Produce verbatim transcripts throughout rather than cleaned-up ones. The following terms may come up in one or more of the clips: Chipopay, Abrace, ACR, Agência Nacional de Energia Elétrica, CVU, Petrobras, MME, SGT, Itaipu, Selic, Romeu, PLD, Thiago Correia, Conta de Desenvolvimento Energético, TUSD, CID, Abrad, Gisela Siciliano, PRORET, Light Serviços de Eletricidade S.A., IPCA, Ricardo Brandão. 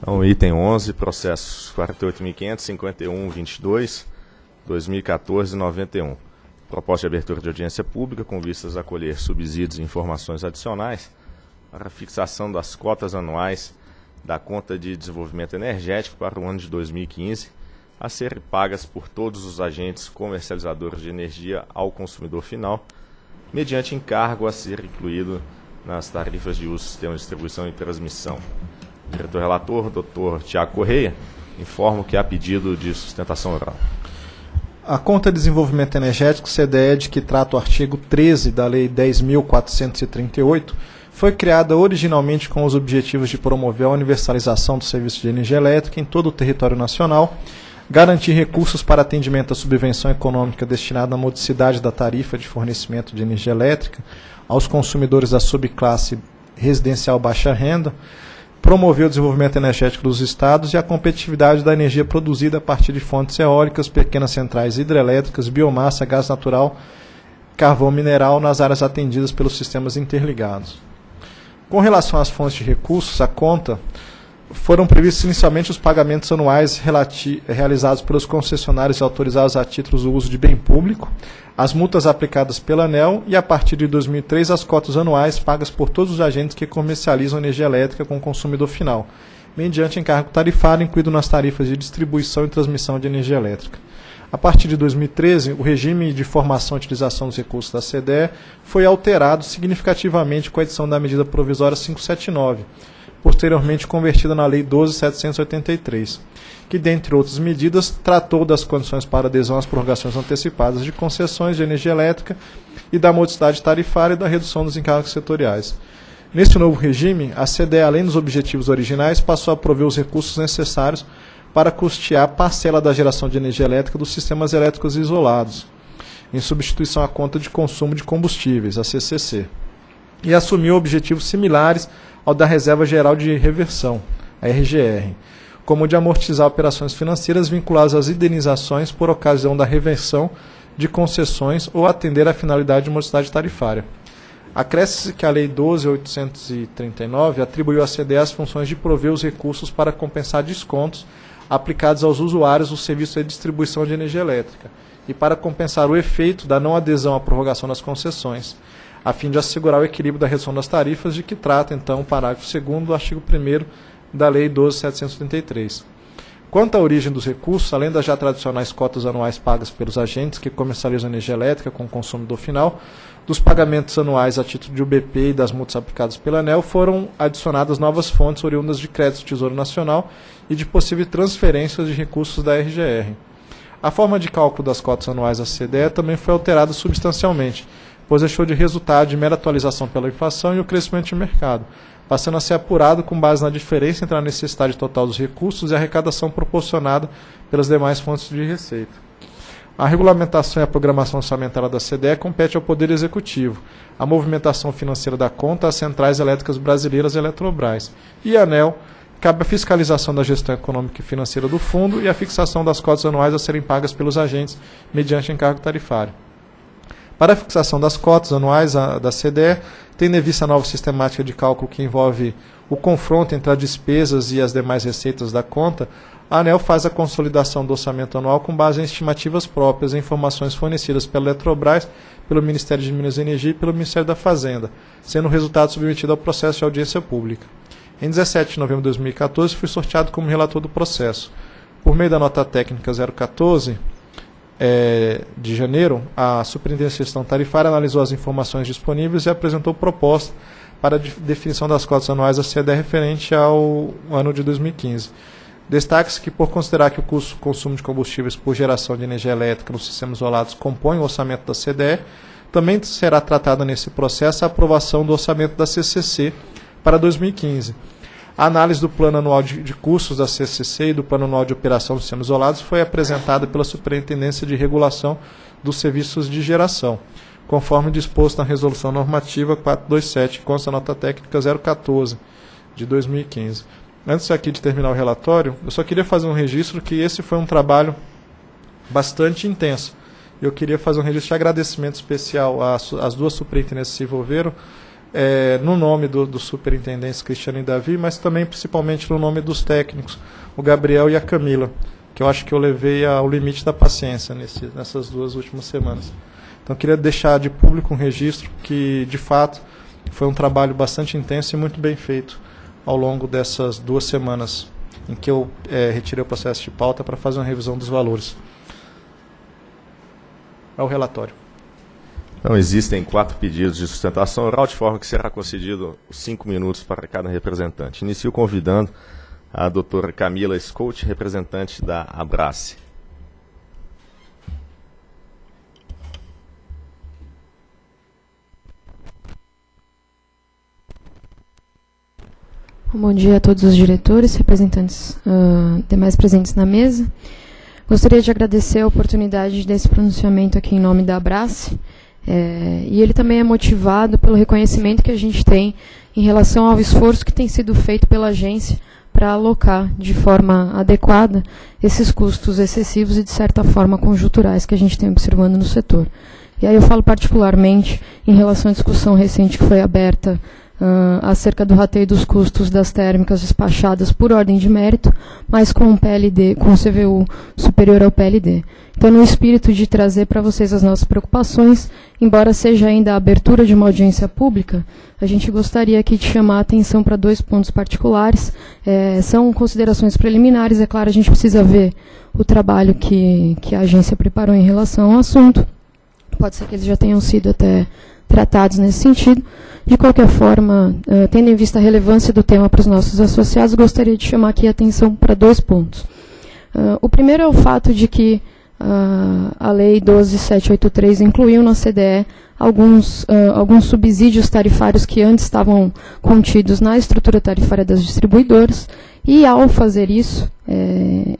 Então, item onze, processos quarenta e oito mil quinhentos e cinquenta e um, vinte e dois, dois mil e quatorze, noventa e um. Proposta de abertura de audiência pública com vistas a colher subsídios e informações adicionais para fixação das cotas anuais da Conta de Desenvolvimento Energético para o ano de dois mil e quinze, a serem pagas por todos os agentes comercializadores de energia ao consumidor final, mediante encargo a ser incluído nas tarifas de uso do sistema de distribuição e transmissão. O diretor relator, doutor Thiago Correia, informa que há pedido de sustentação oral. A Conta de Desenvolvimento Energético, C D E, de que trata o artigo treze da Lei dez mil quatrocentos e trinta e oito, foi criada originalmente com os objetivos de promover a universalização do serviço de energia elétrica em todo o território nacional, garantir recursos para atendimento à subvenção econômica destinada à modicidade da tarifa de fornecimento de energia elétrica aos consumidores da subclasse residencial baixa renda, promover o desenvolvimento energético dos estados e a competitividade da energia produzida a partir de fontes eólicas, pequenas centrais hidrelétricas, biomassa, gás natural, carvão mineral nas áreas atendidas pelos sistemas interligados. Com relação às fontes de recursos, a conta, foram previstos inicialmente os pagamentos anuais realizados pelos concessionários autorizados a títulos do uso de bem público, as multas aplicadas pela ANEEL e, a partir de dois mil e três, as cotas anuais pagas por todos os agentes que comercializam energia elétrica com o consumidor final, mediante encargo tarifário incluído nas tarifas de distribuição e transmissão de energia elétrica. A partir de dois mil e treze, o regime de formação e utilização dos recursos da C D E foi alterado significativamente com a edição da medida provisória quinhentos e setenta e nove, posteriormente convertida na Lei doze mil setecentos e oitenta e três, que, dentre outras medidas, tratou das condições para adesão às prorrogações antecipadas de concessões de energia elétrica e da modicidade tarifária e da redução dos encargos setoriais. Neste novo regime, a C D E, além dos objetivos originais, passou a prover os recursos necessários para custear a parcela da geração de energia elétrica dos sistemas elétricos isolados, em substituição à conta de consumo de combustíveis, a C C C, e assumiu objetivos similares ao da Reserva Geral de Reversão, a R G R, como o de amortizar operações financeiras vinculadas às indenizações por ocasião da reversão de concessões ou atender à finalidade de modicidade tarifária. Acresce-se que a Lei doze mil oitocentos e trinta e nove atribuiu à C D E as funções de prover os recursos para compensar descontos aplicados aos usuários do serviço de distribuição de energia elétrica e para compensar o efeito da não adesão à prorrogação das concessões, a fim de assegurar o equilíbrio da redução das tarifas de que trata, então, o parágrafo segundo do artigo primeiro da Lei doze mil setecentos e oitenta e três. Quanto à origem dos recursos, além das já tradicionais cotas anuais pagas pelos agentes que comercializam energia elétrica com o consumidor final, dos pagamentos anuais a título de U B P e das multas aplicadas pela ANEEL, foram adicionadas novas fontes oriundas de créditos do Tesouro Nacional e de possíveis transferências de recursos da R G R. A forma de cálculo das cotas anuais da C D E também foi alterada substancialmente, pois deixou de resultar de mera atualização pela inflação e o crescimento de mercado, passando a ser apurado com base na diferença entre a necessidade total dos recursos e a arrecadação proporcionada pelas demais fontes de receita. A regulamentação e a programação orçamentária da C D E compete ao Poder Executivo, a movimentação financeira da conta às centrais elétricas brasileiras e Eletrobras, e a ANEEL cabe a fiscalização da gestão econômica e financeira do fundo e a fixação das cotas anuais a serem pagas pelos agentes mediante encargo tarifário. Para a fixação das cotas anuais da C D E, tendo em vista a nova sistemática de cálculo que envolve o confronto entre as despesas e as demais receitas da conta, a ANEEL faz a consolidação do orçamento anual com base em estimativas próprias e informações fornecidas pela Eletrobras, pelo Ministério de Minas e Energia e pelo Ministério da Fazenda, sendo o resultado submetido ao processo de audiência pública. Em dezessete de novembro de dois mil e quatorze, fui sorteado como relator do processo. Por meio da nota técnica zero catorze, É, de janeiro, a Superintendência de Gestão Tarifária analisou as informações disponíveis e apresentou proposta para a definição das cotas anuais da C D E referente ao ano de dois mil e quinze. Destaca-se que, por considerar que o custo consumo de combustíveis por geração de energia elétrica nos sistemas isolados compõe o orçamento da C D E, também será tratada nesse processo a aprovação do orçamento da C C C para dois mil e quinze. A análise do plano anual de custos da C C C e do plano anual de operação dos sistemas isolados foi apresentada pela Superintendência de Regulação dos Serviços de Geração, conforme disposto na Resolução Normativa quatrocentos e vinte e sete, que consta nota técnica zero catorze de dois mil e quinze. Antes aqui de terminar o relatório, eu só queria fazer um registro que esse foi um trabalho bastante intenso. Eu queria fazer um registro de agradecimento especial às duas superintendências que se envolveram, é, no nome do, do superintendente Cristiano e Davi, mas também principalmente no nome dos técnicos, o Gabriel e a Camila, que eu acho que eu levei ao limite da paciência nesse, nessas duas últimas semanas. Então, eu queria deixar de público um registro que, de fato, foi um trabalho bastante intenso e muito bem feito ao longo dessas duas semanas em que eu é, retirei o processo de pauta para fazer uma revisão dos valores. É o relatório. Então, existem quatro pedidos de sustentação oral, de forma que será concedido cinco minutos para cada representante. Inicio convidando a doutora Camila Scout, representante da Abrace. Bom dia a todos os diretores, representantes uh, demais presentes na mesa. Gostaria de agradecer a oportunidade desse pronunciamento aqui em nome da Abrace. É, e ele também é motivado pelo reconhecimento que a gente tem em relação ao esforço que tem sido feito pela agência para alocar de forma adequada esses custos excessivos e, de certa forma, conjunturais que a gente tem observando no setor. E aí eu falo particularmente em relação à discussão recente que foi aberta Uh, acerca do rateio dos custos das térmicas despachadas por ordem de mérito, mas com o P L D, com o C V U superior ao P L D. Então, no espírito de trazer para vocês as nossas preocupações, embora seja ainda a abertura de uma audiência pública, a gente gostaria aqui de chamar a atenção para dois pontos particulares. É, são considerações preliminares, é claro, a gente precisa ver o trabalho que, que a agência preparou em relação ao assunto. Pode ser que eles já tenham sido até tratados nesse sentido. De qualquer forma, tendo em vista a relevância do tema para os nossos associados, gostaria de chamar aqui a atenção para dois pontos. O primeiro é o fato de que a Lei doze mil setecentos e oitenta e três incluiu na C D E alguns, alguns subsídios tarifários que antes estavam contidos na estrutura tarifária das distribuidoras, e ao fazer isso,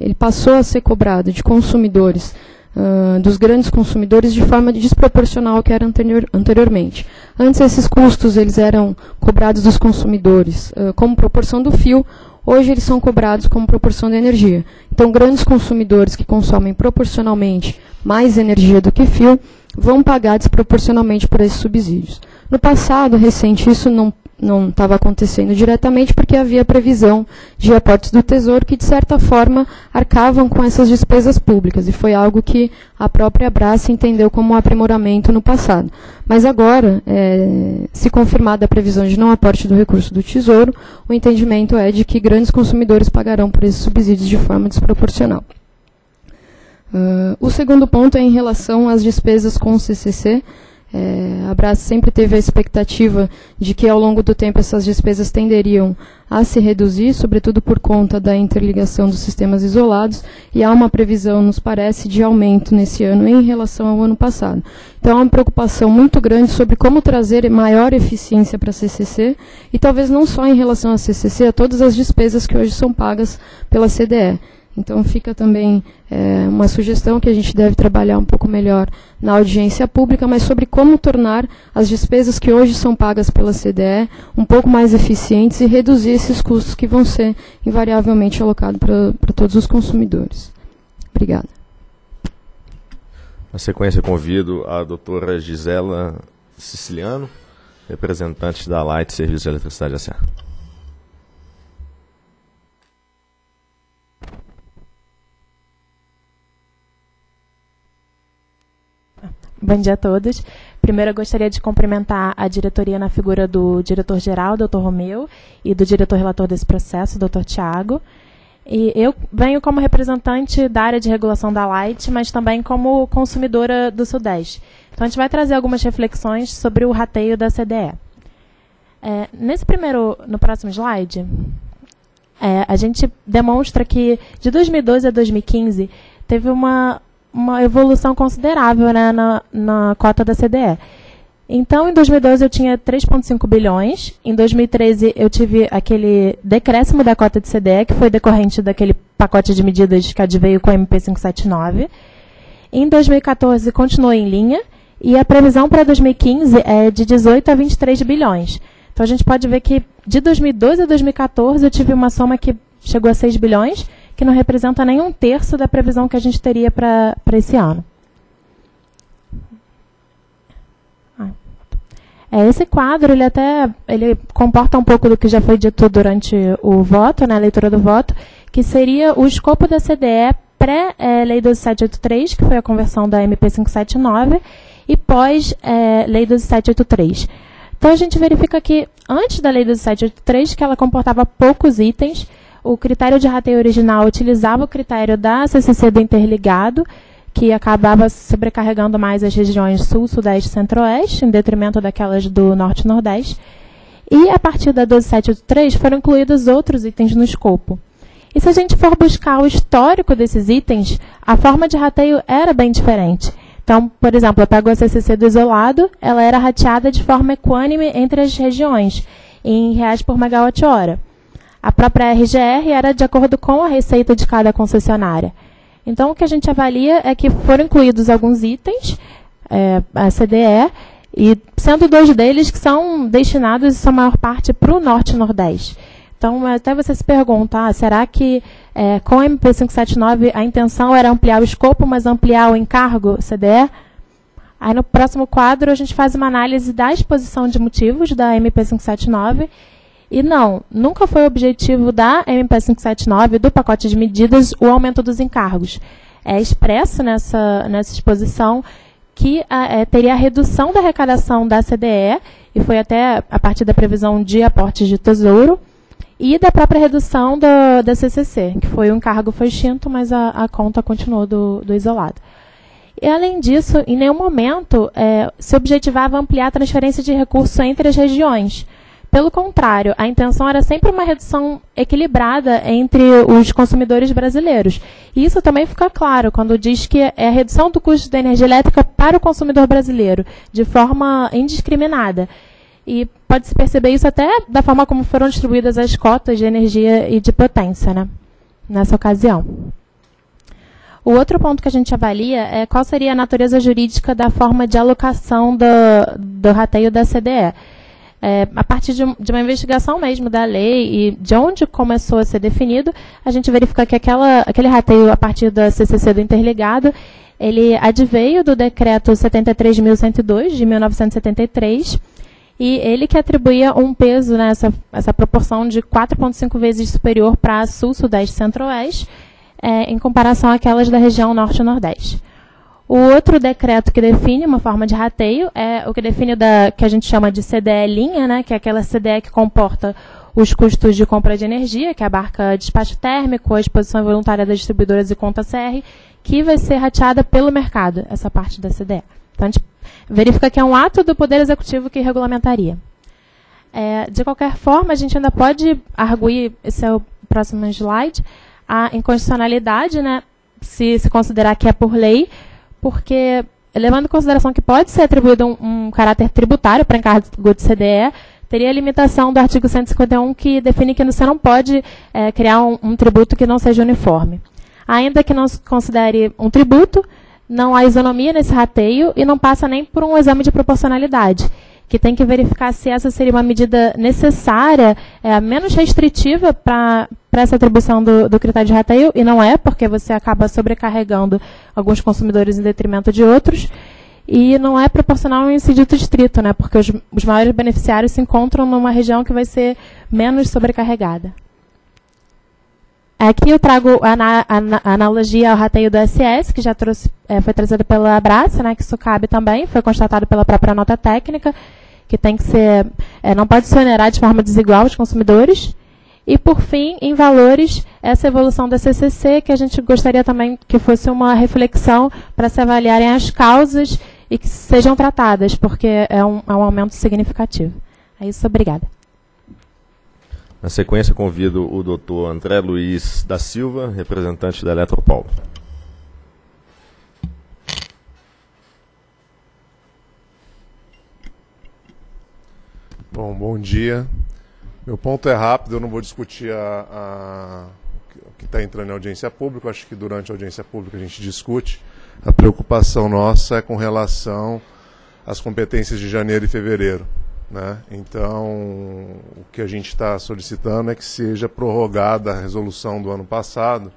ele passou a ser cobrado de consumidores, Uh, dos grandes consumidores, de forma desproporcional ao que era anterior, anteriormente. Antes, esses custos eles eram cobrados dos consumidores uh, como proporção do fio, hoje eles são cobrados como proporção da energia. Então, grandes consumidores que consomem proporcionalmente mais energia do que fio vão pagar desproporcionalmente por esses subsídios. No passado recente, isso não não estava acontecendo diretamente, porque havia previsão de aportes do Tesouro que, de certa forma, arcavam com essas despesas públicas, e foi algo que a própria Abrace entendeu como um aprimoramento no passado. Mas agora, é, se confirmada a previsão de não aporte do recurso do Tesouro, o entendimento é de que grandes consumidores pagarão por esses subsídios de forma desproporcional. Uh, o segundo ponto é em relação às despesas com o C C C. É, a Abrace sempre teve a expectativa de que ao longo do tempo essas despesas tenderiam a se reduzir, sobretudo por conta da interligação dos sistemas isolados, e há uma previsão, nos parece, de aumento nesse ano em relação ao ano passado. Então, há uma preocupação muito grande sobre como trazer maior eficiência para a C C C, e talvez não só em relação à C C C, a todas as despesas que hoje são pagas pela C D E. Então, fica também é, uma sugestão que a gente deve trabalhar um pouco melhor na audiência pública, mas sobre como tornar as despesas que hoje são pagas pela C D E um pouco mais eficientes e reduzir esses custos que vão ser invariavelmente alocados para todos os consumidores. Obrigada. Na sequência, convido a doutora Gisela Siciliano, representante da Light Serviços de Eletricidade S A Bom dia a todos. Primeiro, eu gostaria de cumprimentar a diretoria na figura do diretor-geral, doutor Romeu, e do diretor-relator desse processo, doutor Thiago. E eu venho como representante da área de regulação da Light, mas também como consumidora do Sudeste. Então, a gente vai trazer algumas reflexões sobre o rateio da C D E. É, nesse primeiro, no próximo slide, é, a gente demonstra que, de dois mil e doze a dois mil e quinze, teve uma... uma evolução considerável, né, na, na cota da C D E. Então, em dois mil e doze, eu tinha três vírgula cinco bilhões. Em dois mil e treze, eu tive aquele decréscimo da cota de C D E, que foi decorrente daquele pacote de medidas que adveio com o M P quinhentos e setenta e nove. Em dois mil e quatorze, continuou em linha. E a previsão para dois mil e quinze é de dezoito a vinte e três bilhões. Então, a gente pode ver que, de dois mil e doze a dois mil e quatorze, eu tive uma soma que chegou a seis bilhões, que não representa nem um terço da previsão que a gente teria para esse ano. É, esse quadro, ele até ele comporta um pouco do que já foi dito durante o voto, na né, leitura do voto, que seria o escopo da C D E pré-Lei doze mil setecentos e oitenta e três, que foi a conversão da M P quinhentos e setenta e nove, e pós-Lei doze mil setecentos e oitenta e três. Então, a gente verifica que, antes da Lei doze mil setecentos e oitenta e três, que ela comportava poucos itens, o critério de rateio original utilizava o critério da C C C do interligado, que acabava sobrecarregando mais as regiões sul, sudeste e centro-oeste, em detrimento daquelas do norte e nordeste. E, a partir da doze mil setecentos e oitenta e três, foram incluídos outros itens no escopo. E, se a gente for buscar o histórico desses itens, a forma de rateio era bem diferente. Então, por exemplo, eu pego a C C C do isolado, ela era rateada de forma equânime entre as regiões, em reais por megawatt-hora. A própria R G R era de acordo com a receita de cada concessionária. Então, o que a gente avalia é que foram incluídos alguns itens, é, a C D E, e sendo dois deles que são destinados, em sua maior parte, para o norte e nordeste. Então, até você se pergunta, ah, será que é, com a M P quinhentos e setenta e nove a intenção era ampliar o escopo, mas ampliar o encargo C D E? Aí, no próximo quadro, a gente faz uma análise da exposição de motivos da M P quinhentos e setenta e nove. E não, nunca foi o objetivo da M P quinhentos e setenta e nove, do pacote de medidas, o aumento dos encargos. É expresso nessa, nessa exposição que a, é, teria a redução da arrecadação da C D E, e foi até a partir da previsão de aportes de tesouro, e da própria redução do, da C C C, que foi o encargo foi extinto, mas a, a conta continuou do, do isolado. E, além disso, em nenhum momento é, se objetivava ampliar a transferência de recursos entre as regiões. Pelo contrário, a intenção era sempre uma redução equilibrada entre os consumidores brasileiros. E isso também fica claro quando diz que é a redução do custo da energia elétrica para o consumidor brasileiro, de forma indiscriminada. E pode-se perceber isso até da forma como foram distribuídas as cotas de energia e de potência, né, nessa ocasião. O outro ponto que a gente avalia é qual seria a natureza jurídica da forma de alocação do, do rateio da C D E. É, a partir de, de uma investigação mesmo da lei e de onde começou a ser definido, a gente verifica que aquela, aquele rateio a partir da C C C do interligado, ele adveio do decreto setenta e três mil cento e dois, de mil novecentos e setenta e três, e ele que atribuía um peso, né, essa, essa proporção de quatro vírgula cinco vezes superior para sul, sudeste e centro-oeste, é, em comparação àquelas da região norte e nordeste. O outro decreto que define uma forma de rateio é o que define da que a gente chama de C D E linha, né, que é aquela C D E que comporta os custos de compra de energia, que abarca despacho térmico, a exposição voluntária das distribuidoras e conta A C R, que vai ser rateada pelo mercado, essa parte da C D E. Então, a gente verifica que é um ato do Poder Executivo que regulamentaria. É, de qualquer forma, a gente ainda pode arguir, esse é o próximo slide, a inconstitucionalidade, né, se se considerar que é por lei, porque, levando em consideração que pode ser atribuído um, um caráter tributário para encargo de C D E, teria a limitação do artigo cento e cinquenta e um, que define que você não pode é, criar um, um tributo que não seja uniforme. Ainda que não se considere um tributo, não há isonomia nesse rateio e não passa nem por um exame de proporcionalidade, que tem que verificar se essa seria uma medida necessária, é, menos restritiva para essa atribuição do, do critério de rateio, e não é, porque você acaba sobrecarregando alguns consumidores em detrimento de outros, e não é proporcional em sentido estrito, né, porque os, os maiores beneficiários se encontram numa região que vai ser menos sobrecarregada. Aqui eu trago a, ana, a, a analogia ao rateio do S S, que já trouxe, é, foi trazida pela Abrace, né, que isso cabe também, foi constatado pela própria nota técnica, que tem que ser, é, não pode se onerar de forma desigual os consumidores. E, por fim, em valores, essa evolução da C C C, que a gente gostaria também que fosse uma reflexão para se avaliarem as causas e que sejam tratadas, porque é um, é um aumento significativo. É isso, obrigada. Na sequência, convido o doutor André Luiz da Silva, representante da Eletropaulo. Bom, bom dia. Meu ponto é rápido, eu não vou discutir a, a, o que está entrando em audiência pública. Acho que durante a audiência pública a gente discute. A preocupação nossa é com relação às competências de janeiro e fevereiro, né? Então, o que a gente está solicitando é que seja prorrogada a resolução do ano passado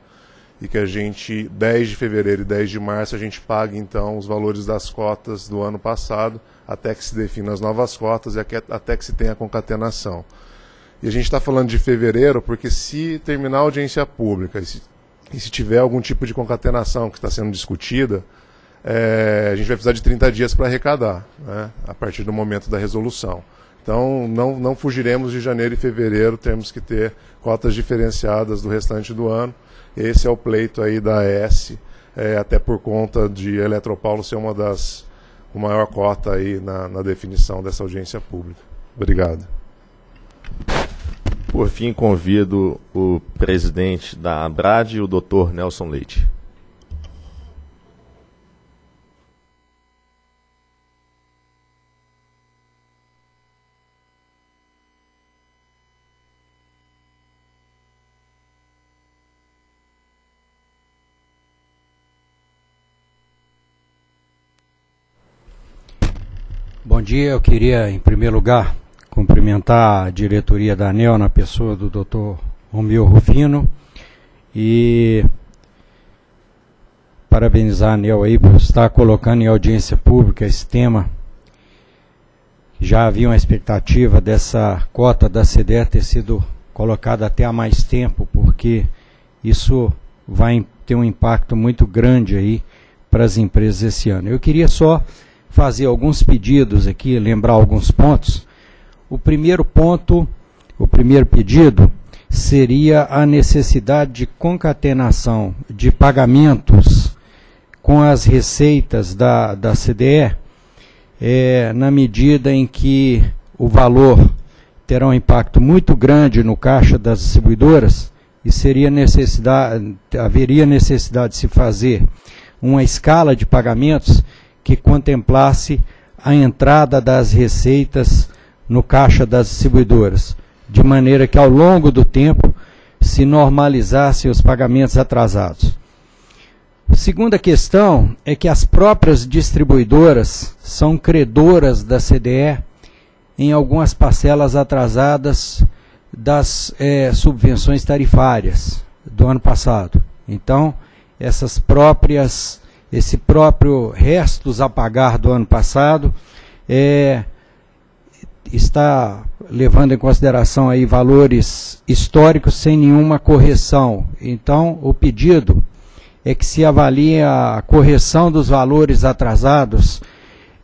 e que a gente, dez de fevereiro e dez de março, a gente pague então os valores das cotas do ano passado, até que se definam as novas cotas e até que se tenha a concatenação. E a gente está falando de fevereiro porque se terminar a audiência pública e se, e se tiver algum tipo de concatenação que está sendo discutida, é, a gente vai precisar de trinta dias para arrecadar, né, a partir do momento da resolução. Então, não, não fugiremos de janeiro e fevereiro, temos que ter cotas diferenciadas do restante do ano. Esse é o pleito aí da A E S, é, até por conta de Eletropaulo ser uma das com maior cota aí na, na definição dessa audiência pública. Obrigado. Por fim, convido o presidente da Abrad, o doutor Nelson Leite. Bom dia, eu queria, em primeiro lugar, cumprimentar a diretoria da ANEEL na pessoa do doutor Romeu Rufino e parabenizar a ANEEL aí por estar colocando em audiência pública esse tema. Já havia uma expectativa dessa cota da C D E ter sido colocada até há mais tempo, porque isso vai ter um impacto muito grande aí para as empresas esse ano. Eu queria só fazer alguns pedidos aqui, lembrar alguns pontos. O primeiro ponto, o primeiro pedido, seria a necessidade de concatenação de pagamentos com as receitas da, da C D E, é, na medida em que o valor terá um impacto muito grande no caixa das distribuidoras e seria necessidade, haveria necessidade de se fazer uma escala de pagamentos que contemplasse a entrada das receitas no caixa das distribuidoras, de maneira que ao longo do tempo se normalizassem os pagamentos atrasados. A segunda questão é que as próprias distribuidoras são credoras da C D E em algumas parcelas atrasadas das é, subvenções tarifárias do ano passado. Então, essas próprias, esse próprio restos a pagar do ano passado é... está levando em consideração aí valores históricos sem nenhuma correção. Então, o pedido é que se avalie a correção dos valores atrasados,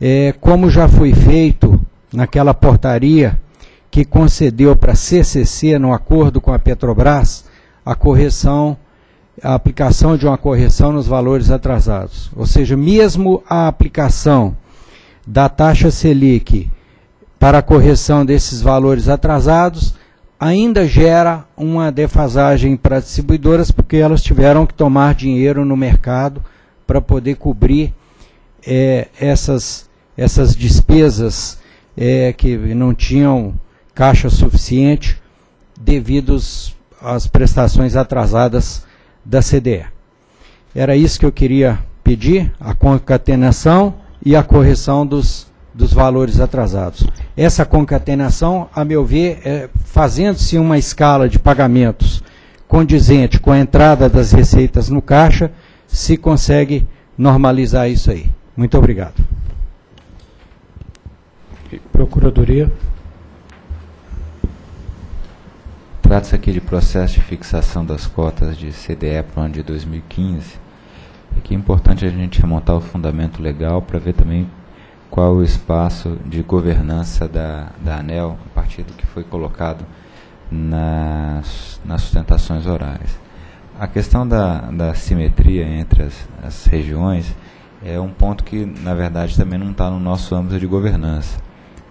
é, como já foi feito naquela portaria que concedeu para a C C C, no acordo com a Petrobras, a correção, a aplicação de uma correção nos valores atrasados. Ou seja, mesmo a aplicação da taxa Selic para a correção desses valores atrasados, ainda gera uma defasagem para as distribuidoras, porque elas tiveram que tomar dinheiro no mercado para poder cobrir é, essas, essas despesas é, que não tinham caixa suficiente devido às prestações atrasadas da C D E. Era isso que eu queria pedir, a concatenação e a correção dos dos valores atrasados. Essa concatenação, a meu ver, é, fazendo-se uma escala de pagamentos condizente com a entrada das receitas no caixa, se consegue normalizar isso aí. Muito obrigado. Procuradoria. Trata-se aqui de processo de fixação das cotas de C D E para o ano de dois mil e quinze. E que é importante a gente remontar o fundamento legal para ver também qual o espaço de governança da, da ANEEL, a partir do que foi colocado nas, nas sustentações orais. A questão da, da simetria entre as, as regiões é um ponto que, na verdade, também não está no nosso âmbito de governança.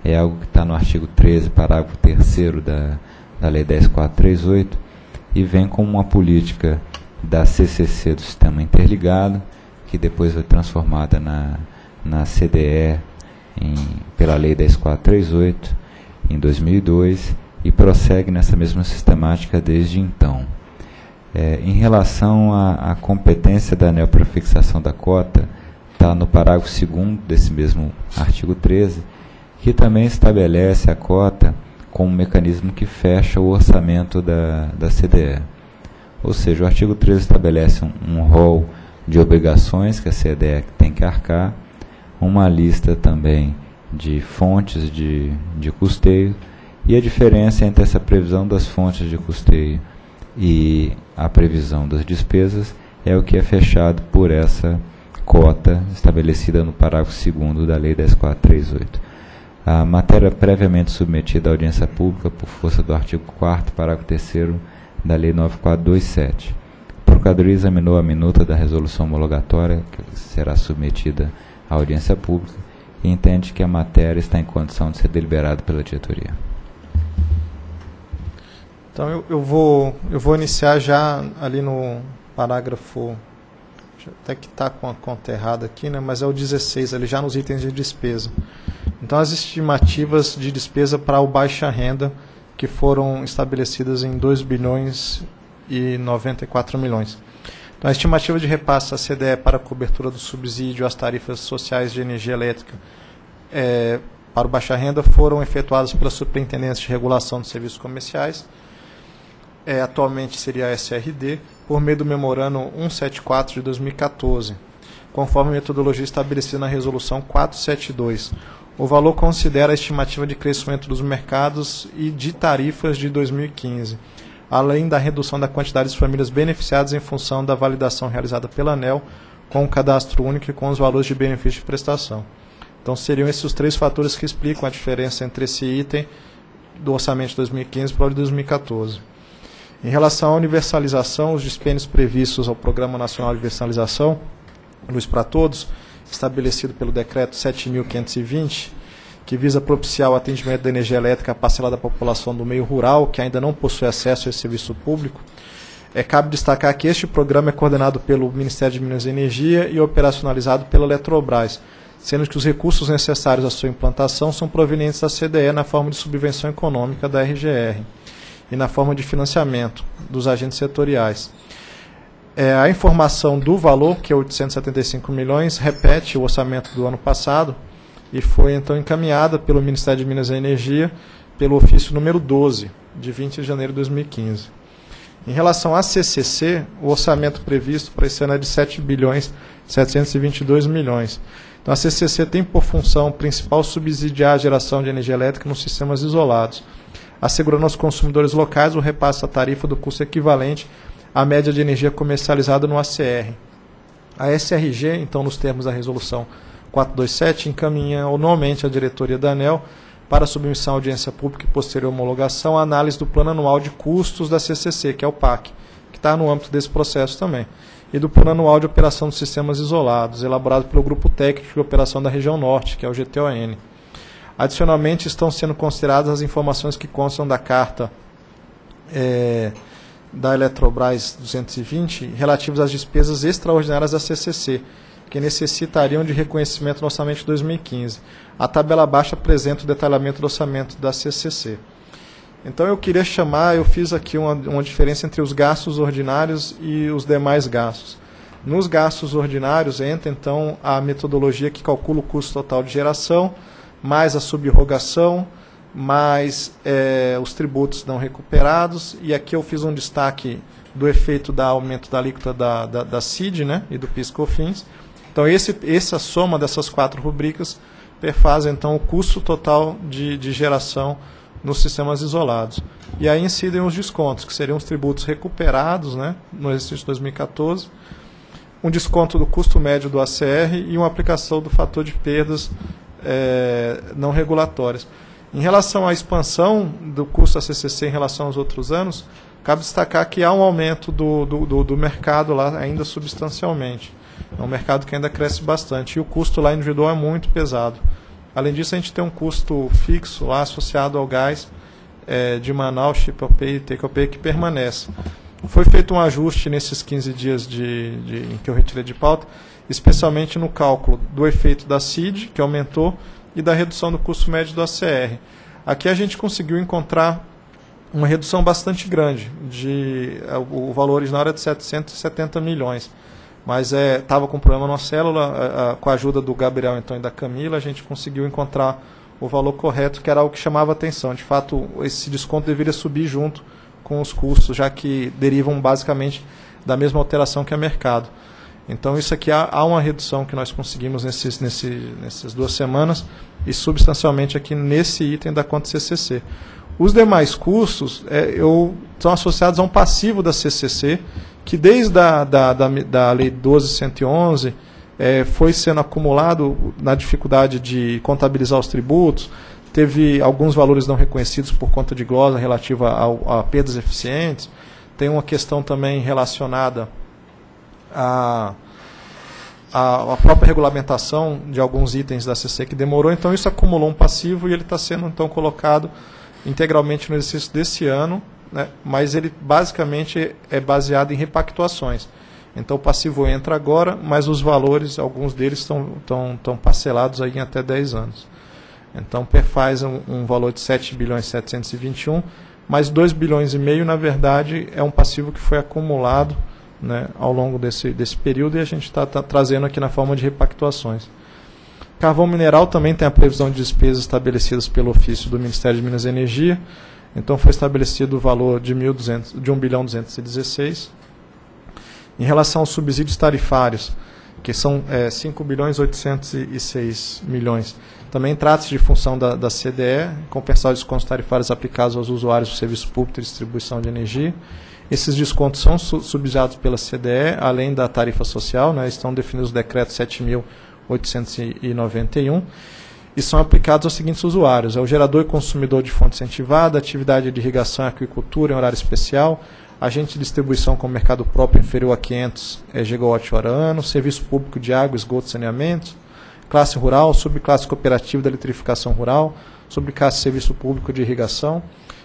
É algo que está no artigo treze, parágrafo terceiro da, da Lei dez mil quatrocentos e trinta e oito e vem como uma política da C C C do Sistema Interligado, que depois foi transformada na na C D E em, pela Lei dez mil quatrocentos e trinta e oito, em dois mil e dois, e prossegue nessa mesma sistemática desde então. É, em relação à, à competência da ANEEL para fixação da cota, está no parágrafo segundo desse mesmo artigo treze, que também estabelece a cota como um mecanismo que fecha o orçamento da, da C D E. Ou seja, o artigo treze estabelece um, um rol de obrigações que a C D E tem que arcar, uma lista também de fontes de, de custeio, e a diferença entre essa previsão das fontes de custeio e a previsão das despesas é o que é fechado por essa cota estabelecida no parágrafo dois da Lei dez mil quatrocentos e trinta e oito. A matéria previamente submetida à audiência pública por força do artigo quarto, parágrafo terceiro da Lei nove mil quatrocentos e vinte e sete. A Procuradoria examinou a minuta da resolução homologatória, que será submetida à audiência pública, e entende que a matéria está em condição de ser deliberada pela diretoria. Então, eu, eu, vou, eu vou iniciar já ali no parágrafo... até que está com a conta errada aqui, né? Mas é o dezesseis, ali já nos itens de despesa. Então, as estimativas de despesa para o baixa renda, que foram estabelecidas em dois bilhões e noventa e quatro milhões. Então, a estimativa de repasse à C D E para a cobertura do subsídio às tarifas sociais de energia elétrica é, para o baixa renda foram efetuadas pela Superintendência de Regulação dos Serviços Comerciais, é, atualmente seria a S R D, por meio do memorando cento e setenta e quatro de dois mil e quatorze, conforme a metodologia estabelecida na resolução quatrocentos e setenta e dois. O valor considera a estimativa de crescimento dos mercados e de tarifas de dois mil e quinze, além da redução da quantidade de famílias beneficiadas em função da validação realizada pela ANEEL com o cadastro único e com os valores de benefício de prestação. Então, seriam esses os três fatores que explicam a diferença entre esse item do orçamento de dois mil e quinze para o de dois mil e quatorze. Em relação à universalização, os dispêndios previstos ao Programa Nacional de Universalização, Luz para Todos, estabelecido pelo Decreto sete mil quinhentos e vinte, que visa propiciar o atendimento da energia elétrica à parcela da população do meio rural, que ainda não possui acesso a esse serviço público. É, cabe destacar que este programa é coordenado pelo Ministério de Minas e Energia e operacionalizado pela Eletrobras, sendo que os recursos necessários à sua implantação são provenientes da C D E na forma de subvenção econômica da R G R e na forma de financiamento dos agentes setoriais. É, a informação do valor, que é oitocentos e setenta e cinco milhões, repete o orçamento do ano passado e foi então encaminhada pelo Ministério de Minas e Energia pelo ofício número doze, de vinte de janeiro de dois mil e quinze. Em relação à C C C, o orçamento previsto para esse ano é de sete bilhões setecentos e vinte e dois milhões. Então, a C C C tem por função principal subsidiar a geração de energia elétrica nos sistemas isolados, assegurando aos consumidores locais o repasse à tarifa do custo equivalente a média de energia comercializada no A C R. A S R G, então, nos termos da resolução quatrocentos e vinte e sete, encaminha anualmente à diretoria da ANEEL para submissão à audiência pública e posterior homologação a análise do plano anual de custos da C C C, que é o P A C, que está no âmbito desse processo também, e do plano anual de operação dos sistemas isolados, elaborado pelo Grupo Técnico de Operação da Região Norte, que é o G T O N. Adicionalmente, estão sendo consideradas as informações que constam da carta... É, da Eletrobras duzentos e vinte, relativos às despesas extraordinárias da C C C, que necessitariam de reconhecimento no orçamento de dois mil e quinze. A tabela abaixo apresenta o detalhamento do orçamento da C C C. Então, eu queria chamar, eu fiz aqui uma, uma diferença entre os gastos ordinários e os demais gastos. Nos gastos ordinários entra, então, a metodologia que calcula o custo total de geração, mais a subrogação, mais é, os tributos não recuperados, e aqui eu fiz um destaque do efeito do aumento da alíquota da, da, da C I D, né, e do PIS-COFINS. Então, esse, essa soma dessas quatro rubricas perfaz, então, o custo total de, de geração nos sistemas isolados. E aí incidem os descontos, que seriam os tributos recuperados, né, no exercício de dois mil e quatorze, um desconto do custo médio do A C R e uma aplicação do fator de perdas é, não regulatórias. Em relação à expansão do custo da C C C em relação aos outros anos, cabe destacar que há um aumento do, do, do mercado lá ainda substancialmente. É um mercado que ainda cresce bastante e o custo lá individual é muito pesado. Além disso, a gente tem um custo fixo lá associado ao gás é, de Manaus, Chipopay e Tecopay, que permanece. Foi feito um ajuste nesses quinze dias de, de, em que eu retirei de pauta, especialmente no cálculo do efeito da C I D, que aumentou, e da redução do custo médio do A C R. Aqui a gente conseguiu encontrar uma redução bastante grande, de, o valor original era de setecentos e setenta milhões, mas estava é, com problema na célula, a, a, com a ajuda do Gabriel então, e da Camila, a gente conseguiu encontrar o valor correto, que era algo que chamava atenção. De fato, esse desconto deveria subir junto com os custos, já que derivam basicamente da mesma alteração que é mercado. Então, isso aqui há, há uma redução que nós conseguimos nesses, nesse, nessas duas semanas e substancialmente aqui nesse item da conta C C C. Os demais custos é, eu, são associados a um passivo da C C C, que desde a da, da, da Lei doze mil cento e onze é, foi sendo acumulado na dificuldade de contabilizar os tributos, teve alguns valores não reconhecidos por conta de glosa relativa ao, a perdas eficientes, tem uma questão também relacionada à, à, à própria regulamentação de alguns itens da C C C que demorou, então isso acumulou um passivo e ele está sendo então colocado integralmente no exercício desse ano, né, mas ele basicamente é baseado em repactuações. Então o passivo entra agora, mas os valores, alguns deles estão, estão, estão parcelados aí em até dez anos. Então perfaz um, um valor de sete bilhões setecentos e vinte e um, mas dois bilhões e meio, na verdade, é um passivo que foi acumulado, né, ao longo desse, desse período, e a gente está tá, trazendo aqui na forma de repactuações. Carvão mineral também tem a previsão de despesas estabelecidas pelo ofício do Ministério de Minas e Energia. Então foi estabelecido o valor de, de um bilhão duzentos e dezesseis. Em relação aos subsídios tarifários, que são é, cinco bilhões oitocentos e seis milhões, também trata-se de função da, da C D E, compensar os descontos tarifários aplicados aos usuários do serviço público de distribuição de energia. Esses descontos são su subsidiados pela C D E, além da tarifa social, né, estão definidos no decreto sete mil oitocentos e noventa e um, e são aplicados aos seguintes usuários: é o gerador e consumidor de fonte incentivada, atividade de irrigação e agricultura em horário especial, agente de distribuição com mercado próprio inferior a quinhentos gigawatt-hora ano, serviço público de água, esgoto e saneamento, classe rural, subclasse cooperativa da eletrificação rural, subclasse serviço público de irrigação.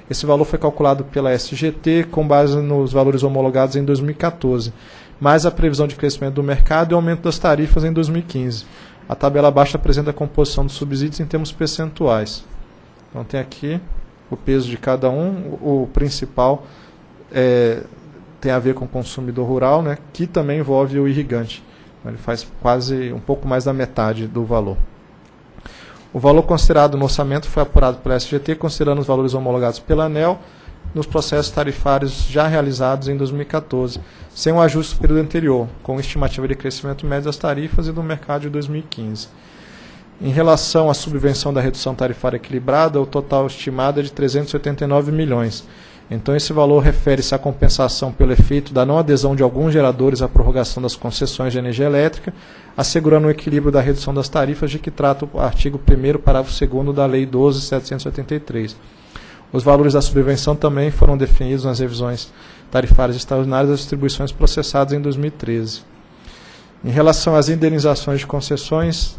Esse valor foi calculado pela S G T com base nos valores homologados em dois mil e quatorze, mais a previsão de crescimento do mercado e aumento das tarifas em dois mil e quinze. A tabela abaixo apresenta a composição dos subsídios em termos percentuais. Então tem aqui o peso de cada um. O principal é, tem a ver com o consumidor rural, né, que também envolve o irrigante. Ele faz quase um pouco mais da metade do valor. O valor considerado no orçamento foi apurado pela S G T, considerando os valores homologados pela ANEEL nos processos tarifários já realizados em dois mil e quatorze, sem um ajuste do período anterior, com estimativa de crescimento médio das tarifas e do mercado de dois mil e quinze. Em relação à subvenção da redução tarifária equilibrada, o total estimado é de trezentos e oitenta e nove milhões. Então, esse valor refere-se à compensação pelo efeito da não adesão de alguns geradores à prorrogação das concessões de energia elétrica, assegurando o equilíbrio da redução das tarifas de que trata o artigo primeiro, parágrafo segundo da Lei doze mil setecentos e oitenta e três. Os valores da subvenção também foram definidos nas revisões tarifárias extraordinárias das distribuições processadas em dois mil e treze. Em relação às indenizações de concessões,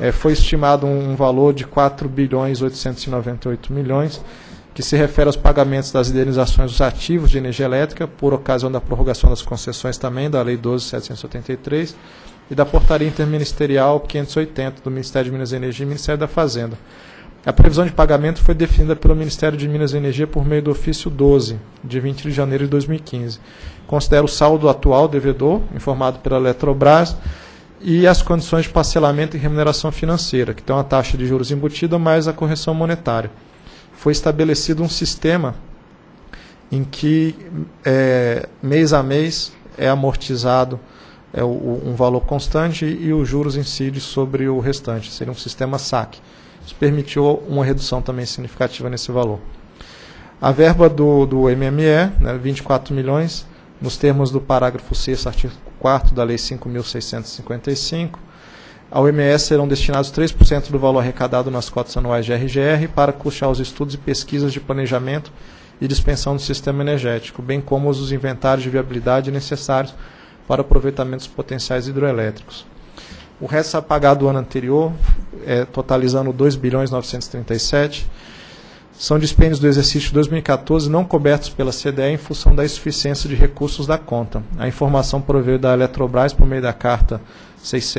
eh, foi estimado um valor de quatro bilhões oitocentos e noventa e oito milhões, que se refere aos pagamentos das indenizações dos ativos de energia elétrica, por ocasião da prorrogação das concessões também, da Lei doze mil setecentos e oitenta e três, e da Portaria Interministerial quinhentos e oitenta, do Ministério de Minas e Energia e Ministério da Fazenda. A previsão de pagamento foi definida pelo Ministério de Minas e Energia por meio do ofício doze, de vinte de janeiro de dois mil e quinze. Considera o saldo atual devedor, informado pela Eletrobras, e as condições de parcelamento e remuneração financeira, que tem uma taxa de juros embutida, mais a correção monetária. Foi estabelecido um sistema em que é, mês a mês é amortizado é, o, um valor constante e os juros incidem sobre o restante. Seria um sistema S A C. Isso permitiu uma redução também significativa nesse valor. A verba do, do M M E, né, vinte e quatro milhões, nos termos do parágrafo sexto, artigo quarto da Lei cinco mil seiscentos e cinquenta e cinco, ao M M E serão destinados três por cento do valor arrecadado nas cotas anuais de R G R para custear os estudos e pesquisas de planejamento e dispensão do sistema energético, bem como os inventários de viabilidade necessários para aproveitamentos potenciais hidroelétricos. O resto a pagar do ano anterior, é, totalizando dois bilhões novecentos e trinta e sete, são despesas do exercício de dois mil e quatorze não cobertos pela C D E em função da insuficiência de recursos da conta. A informação proveio da Eletrobras por meio da carta seis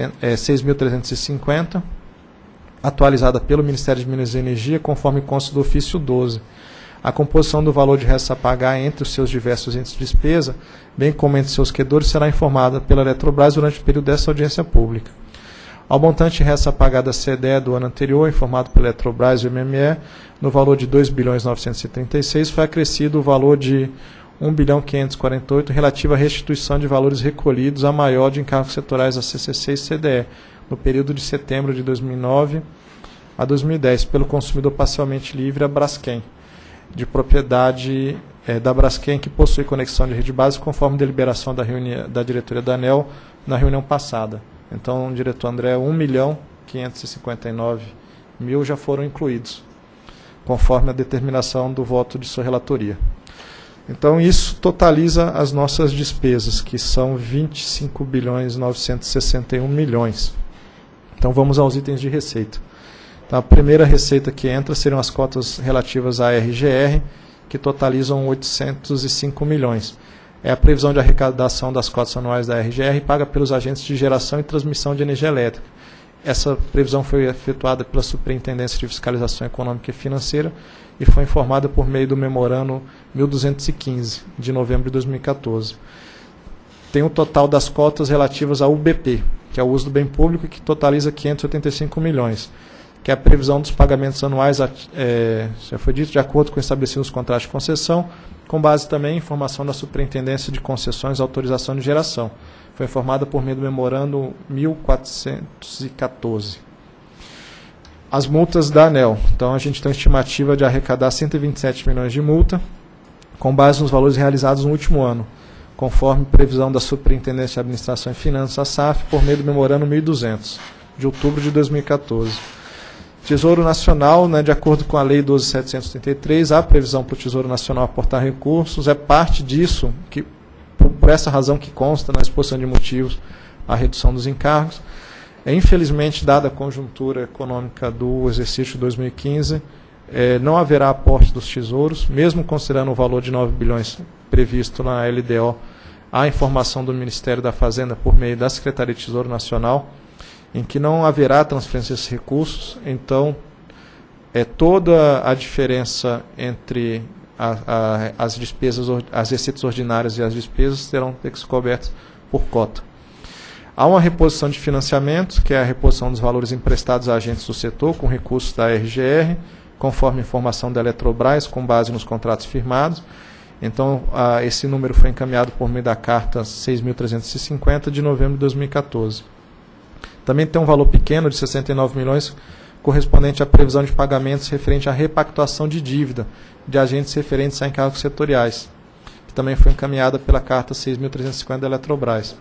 mil trezentos e cinquenta, atualizada pelo Ministério de Minas e Energia, conforme consta do ofício doze. A composição do valor de resto a pagar entre os seus diversos entes de despesa, bem como entre seus credores, será informada pela Eletrobras durante o período dessa audiência pública. Ao montante de resto a pagar da C D E do ano anterior, informado pela Eletrobras e o M M E, no valor de dois bilhões novecentos e trinta e seis, foi acrescido o valor de um bilhão quinhentos e quarenta e oito relativo à restituição de valores recolhidos a maior de encargos setoriais da C C C e C D E, no período de setembro de dois mil e nove a dois mil e dez, pelo consumidor parcialmente livre a Braskem, de propriedade é, da Braskem, que possui conexão de rede base, conforme deliberação da, da diretoria da ANEEL na reunião passada. Então, diretor André, um milhão quinhentos e cinquenta e nove mil já foram incluídos, conforme a determinação do voto de sua relatoria. Então, isso totaliza as nossas despesas, que são vinte e cinco bilhões novecentos e sessenta e um milhões. Então, vamos aos itens de receita. Então, a primeira receita que entra seriam as cotas relativas à R G R, que totalizam oitocentos e cinco milhões. É a previsão de arrecadação das cotas anuais da R G R paga pelos agentes de geração e transmissão de energia elétrica. Essa previsão foi efetuada pela Superintendência de Fiscalização Econômica e Financeira e foi informada por meio do memorando mil duzentos e quinze, de novembro de dois mil e quatorze. Tem o total das cotas relativas ao U B P, que é o uso do bem público, que totaliza quinhentos e oitenta e cinco milhões, que é a previsão dos pagamentos anuais, é, já foi dito, de acordo com estabelecidos contratos de concessão, com base também em informação da Superintendência de Concessões e Autorização de Geração. Foi informada por meio do memorando mil quatrocentos e quatorze. As multas da ANEEL. Então, a gente tem uma estimativa de arrecadar cento e vinte e sete milhões de multa, com base nos valores realizados no último ano, conforme previsão da Superintendência de Administração e Finanças, a S A F, por meio do memorando mil e duzentos, de outubro de dois mil e quatorze. Tesouro Nacional, né, de acordo com a Lei doze mil setecentos e trinta e três, a previsão para o Tesouro Nacional aportar recursos é parte disso, que, por essa razão que consta na exposição de motivos, a redução dos encargos. É, infelizmente, dada a conjuntura econômica do exercício dois mil e quinze, é, não haverá aporte dos tesouros, mesmo considerando o valor de nove bilhões previsto na L D O, a informação do Ministério da Fazenda por meio da Secretaria de Tesouro Nacional, em que não haverá transferência desses recursos. Então, é toda a diferença entre a, a, as despesas, as receitas ordinárias e as despesas terão que ser cobertas por cota. Há uma reposição de financiamento, que é a reposição dos valores emprestados a agentes do setor com recursos da R G R, conforme informação da Eletrobras, com base nos contratos firmados. Então, a, esse número foi encaminhado por meio da carta seis mil trezentos e cinquenta, de novembro de dois mil e quatorze. Também tem um valor pequeno de sessenta e nove milhões, correspondente à previsão de pagamentos referente à repactuação de dívida de agentes referentes a encargos setoriais, que também foi encaminhada pela carta seis mil trezentos e cinquenta da Eletrobras.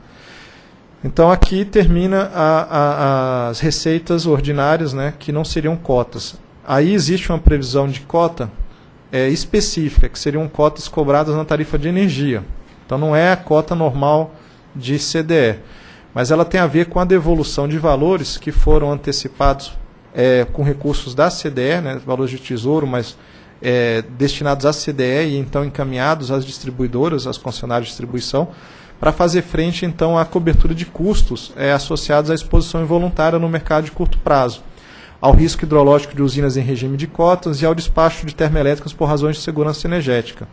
Então, aqui termina a, a, as receitas ordinárias, né, que não seriam cotas. Aí existe uma previsão de cota é, específica, que seriam cotas cobradas na tarifa de energia. Então, não é a cota normal de C D E, mas ela tem a ver com a devolução de valores que foram antecipados é, com recursos da C D E, né, valores de tesouro, mas é, destinados à C D E e então encaminhados às distribuidoras, às concessionárias de distribuição, para fazer frente então à cobertura de custos é, associados à exposição involuntária no mercado de curto prazo, ao risco hidrológico de usinas em regime de cotas e ao despacho de termoelétricas por razões de segurança energética.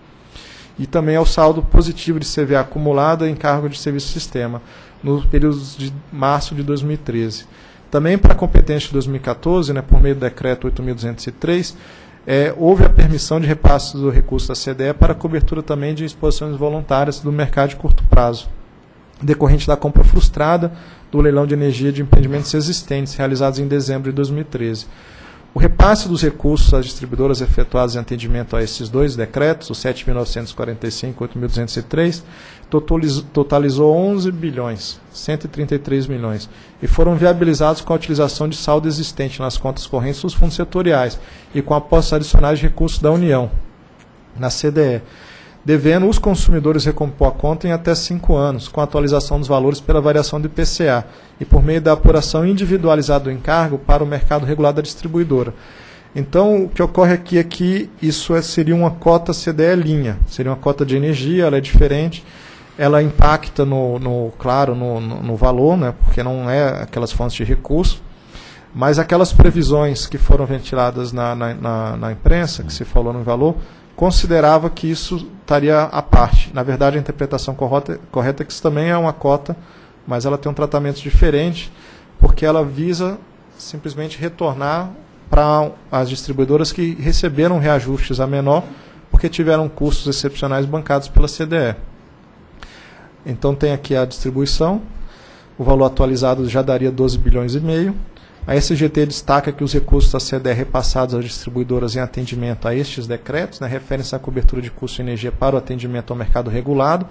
E também ao saldo positivo de C V A acumulada em cargo de serviço sistema, no período de março de dois mil e treze. Também para a competência de dois mil e quatorze, né, por meio do decreto oito mil duzentos e três, é, houve a permissão de repasse do recurso da C D E para cobertura também de exposições voluntárias do mercado de curto prazo, decorrente da compra frustrada do leilão de energia de empreendimentos existentes, realizados em dezembro de dois mil e treze. O repasse dos recursos às distribuidoras efetuados em atendimento a esses dois decretos, o sete mil novecentos e quarenta e cinco e oito mil duzentos e três, totalizou onze bilhões cento e trinta e três milhões e foram viabilizados com a utilização de saldo existente nas contas correntes dos fundos setoriais e com aportes adicionais de recursos da União, na C D E, devendo os consumidores recompor a conta em até cinco anos, com a atualização dos valores pela variação do I P C A e por meio da apuração individualizada do encargo para o mercado regulado da distribuidora. Então, o que ocorre aqui é que isso é, seria uma cota C D E linha, seria uma cota de energia, ela é diferente, ela impacta, no, no claro, no, no, no valor, né, porque não é aquelas fontes de recurso, mas aquelas previsões que foram ventiladas na, na, na, na imprensa, que se falou no valor, considerava que isso estaria à parte. Na verdade, a interpretação correta é que isso também é uma cota, mas ela tem um tratamento diferente, porque ela visa simplesmente retornar para as distribuidoras que receberam reajustes a menor, porque tiveram custos excepcionais bancados pela C D E. Então tem aqui a distribuição, o valor atualizado já daria doze bilhões e meio. A S G T destaca que os recursos da C D E repassados às distribuidoras em atendimento a estes decretos, né, referem-se à cobertura de custo de energia para o atendimento ao mercado regulado,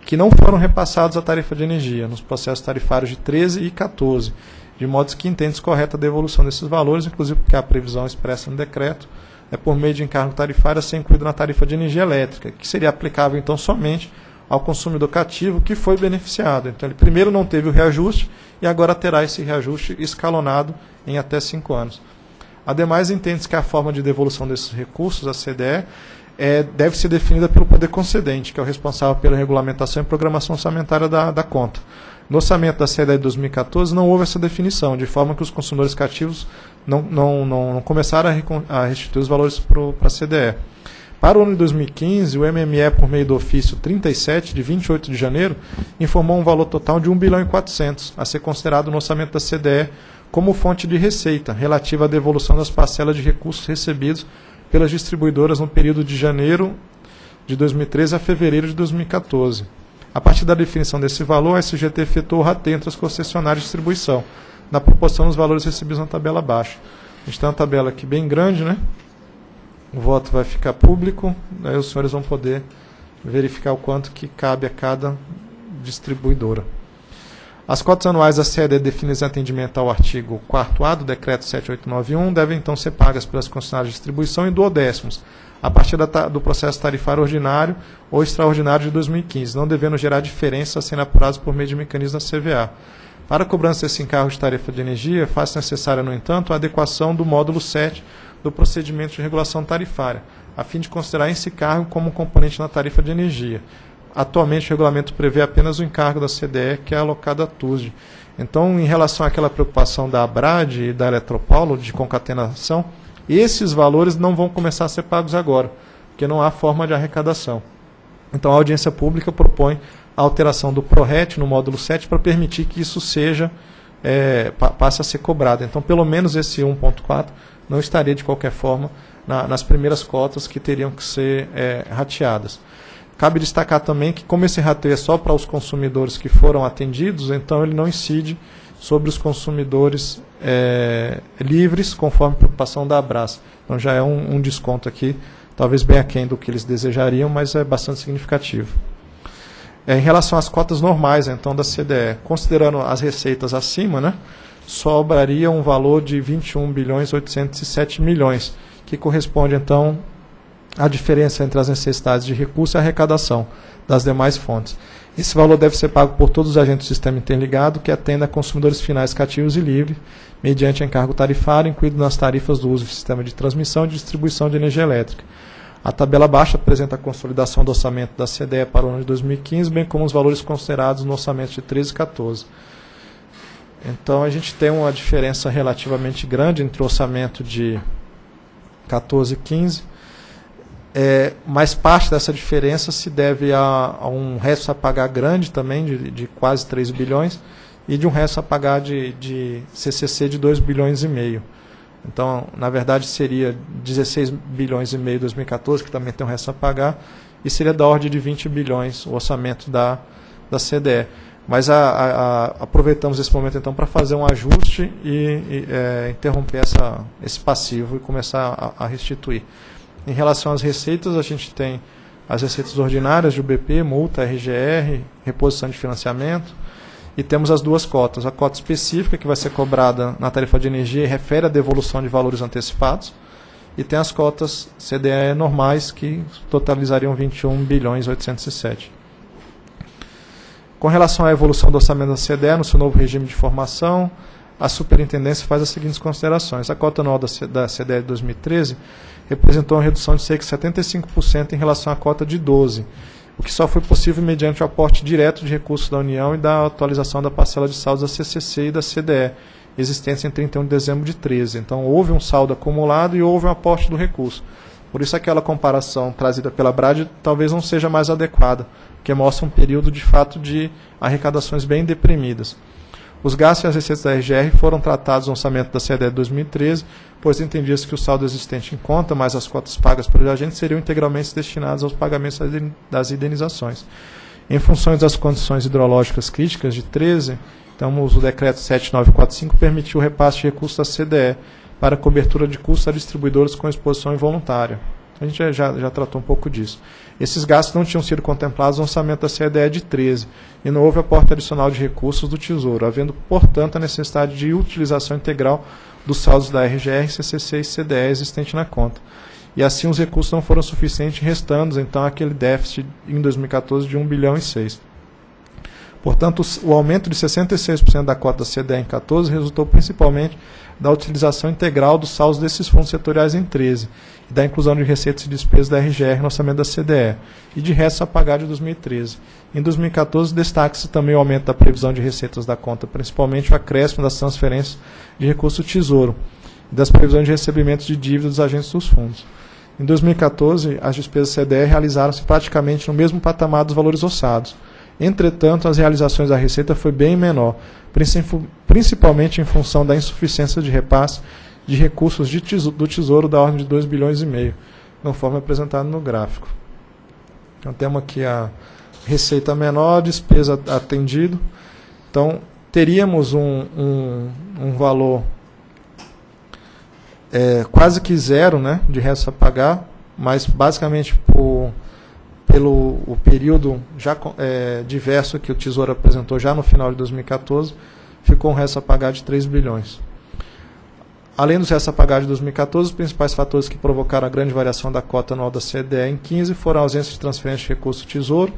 que não foram repassados à tarifa de energia, nos processos tarifários de treze e quatorze, de modo que entende-se correta a devolução desses valores, inclusive porque a previsão expressa no decreto é por meio de encargo tarifário a ser incluído na tarifa de energia elétrica, que seria aplicável então somente ao consumidor cativo que foi beneficiado. Então ele primeiro não teve o reajuste e agora terá esse reajuste escalonado em até cinco anos. Ademais, entende-se que a forma de devolução desses recursos, a C D E, é, deve ser definida pelo poder concedente, que é o responsável pela regulamentação e programação orçamentária da, da conta. No orçamento da C D E de dois mil e quatorze não houve essa definição, de forma que os consumidores cativos não, não, não, não começaram a restituir os valores para a C D E. Para o ano de dois mil e quinze, o M M E, por meio do ofício trinta e sete, de vinte e oito de janeiro, informou um valor total de um bilhão e quatrocentos, a ser considerado no orçamento da C D E como fonte de receita, relativa à devolução das parcelas de recursos recebidos pelas distribuidoras no período de janeiro de dois mil e treze a fevereiro de dois mil e quatorze. A partir da definição desse valor, a S G T efetuou o rateio entre as concessionárias de distribuição, na proporção dos valores recebidos na tabela abaixo. A gente tem uma tabela aqui bem grande, né? O voto vai ficar público, aí os senhores vão poder verificar o quanto que cabe a cada distribuidora. As cotas anuais da C D E definidas em atendimento ao artigo quarto A do decreto sete mil oitocentos e noventa e um devem então ser pagas pelas concessionárias de distribuição em duodécimos, a partir da, do processo tarifário ordinário ou extraordinário de dois mil e quinze, não devendo gerar diferença sendo apurados por meio de mecanismo da C V A. Para a cobrança desse encargo de tarifa de energia, faz necessária, no entanto, a adequação do módulo sete do procedimento de regulação tarifária, a fim de considerar esse cargo como um componente na tarifa de energia. Atualmente, o regulamento prevê apenas o encargo da C D E, que é alocado à T U S D. Então, em relação àquela preocupação da Abrad e da Eletropaulo de concatenação, esses valores não vão começar a ser pagos agora, porque não há forma de arrecadação. Então, a audiência pública propõe a alteração do PRORET no módulo sete para permitir que isso seja, é, passe a ser cobrado. Então, pelo menos esse um ponto quatro não estaria, de qualquer forma, na, nas primeiras cotas que teriam que ser é, rateadas. Cabe destacar também que, como esse rateio é só para os consumidores que foram atendidos, então ele não incide sobre os consumidores é, livres, conforme a preocupação da Abrace. Então já é um, um desconto aqui, talvez bem aquém do que eles desejariam, mas é bastante significativo. É, em relação às cotas normais, então, da C D E, considerando as receitas acima, né, sobraria um valor de vinte e um bilhões oitocentos e sete milhões, que corresponde, então, à diferença entre as necessidades de recurso e a arrecadação das demais fontes. Esse valor deve ser pago por todos os agentes do sistema interligado que atenda a consumidores finais cativos e livres, mediante encargo tarifário, incluído nas tarifas do uso do sistema de transmissão e distribuição de energia elétrica. A tabela abaixo apresenta a consolidação do orçamento da C D E para o ano de dois mil e quinze, bem como os valores considerados no orçamento de treze e quatorze. Então, a gente tem uma diferença relativamente grande entre o orçamento de quatorze e quinze, é, mas parte dessa diferença se deve a, a um resto a pagar grande também, de, de quase três bilhões, e de um resto a pagar de, de C C C de dois bilhões e meio. Então, na verdade, seria dezesseis bilhões e meio em dois mil e quatorze, que também tem um resto a pagar, e seria da ordem de vinte bilhões o orçamento da, da C D E. Mas a, a, a, aproveitamos esse momento, então, para fazer um ajuste e, e é, interromper essa, esse passivo e começar a, a restituir. Em relação às receitas, a gente tem as receitas ordinárias de U B P, multa, R G R, reposição de financiamento, e temos as duas cotas. A cota específica, que vai ser cobrada na tarifa de energia, refere à devolução de valores antecipados, e tem as cotas C D E normais, que totalizariam vinte e um bilhões oitocentos e sete. Com relação à evolução do orçamento da C D E no seu novo regime de formação, a superintendência faz as seguintes considerações. A cota anual da C D E de dois mil e treze representou uma redução de cerca de setenta e cinco por cento em relação à cota de doze, o que só foi possível mediante o aporte direto de recursos da União e da atualização da parcela de saldos da C C C e da C D E, existentes em trinta e um de dezembro de treze. Então, houve um saldo acumulado e houve um aporte do recurso. Por isso, aquela comparação trazida pela Brad talvez não seja mais adequada, que mostra um período de fato de arrecadações bem deprimidas. Os gastos e as receitas da R G R foram tratados no orçamento da C E D E de dois mil e treze, pois entendia-se que o saldo existente em conta, mais as cotas pagas pelos agentes, seriam integralmente destinados aos pagamentos das indenizações. Em função das condições hidrológicas críticas de treze, então, o decreto sete mil novecentos e quarenta e cinco permitiu o repasse de recursos da C D E para cobertura de custos a distribuidores com exposição involuntária. A gente já, já tratou um pouco disso. Esses gastos não tinham sido contemplados no orçamento da C D E de treze e não houve aporte adicional de recursos do Tesouro, havendo, portanto, a necessidade de utilização integral dos saldos da R G R, C C C e C D E existente na conta. E assim os recursos não foram suficientes, restando então aquele déficit em dois mil e quatorze de um bilhão e seis. Portanto, o aumento de sessenta e seis por cento da cota da C D E em quatorze resultou principalmente da utilização integral dos saldos desses fundos setoriais em treze, e da inclusão de receitas e despesas da R G R no orçamento da C D E, e de resto a pagar de dois mil e treze. Em dois mil e quatorze, destaca-se também o aumento da previsão de receitas da conta, principalmente o acréscimo das transferências de recursos do Tesouro, e das previsões de recebimentos de dívida dos agentes dos fundos. Em dois mil e quatorze, as despesas da C D E realizaram-se praticamente no mesmo patamar dos valores orçados. Entretanto, as realizações da receita foi bem menor, principalmente em função da insuficiência de repasse de recursos de tesouro, do Tesouro da ordem de dois bilhões e meio, conforme apresentado no gráfico. Então, temos aqui a receita menor, despesa atendido. Então, teríamos um, um, um valor é, quase que zero, né, de resto a pagar, mas basicamente por... pelo o período já é, diverso que o Tesouro apresentou já no final de dois mil e quatorze, ficou um resto a pagar de três bilhões. Além dos restos a pagar de dois mil e quatorze, os principais fatores que provocaram a grande variação da cota anual da C D E em quinze foram a ausência de transferência de recursos do Tesouro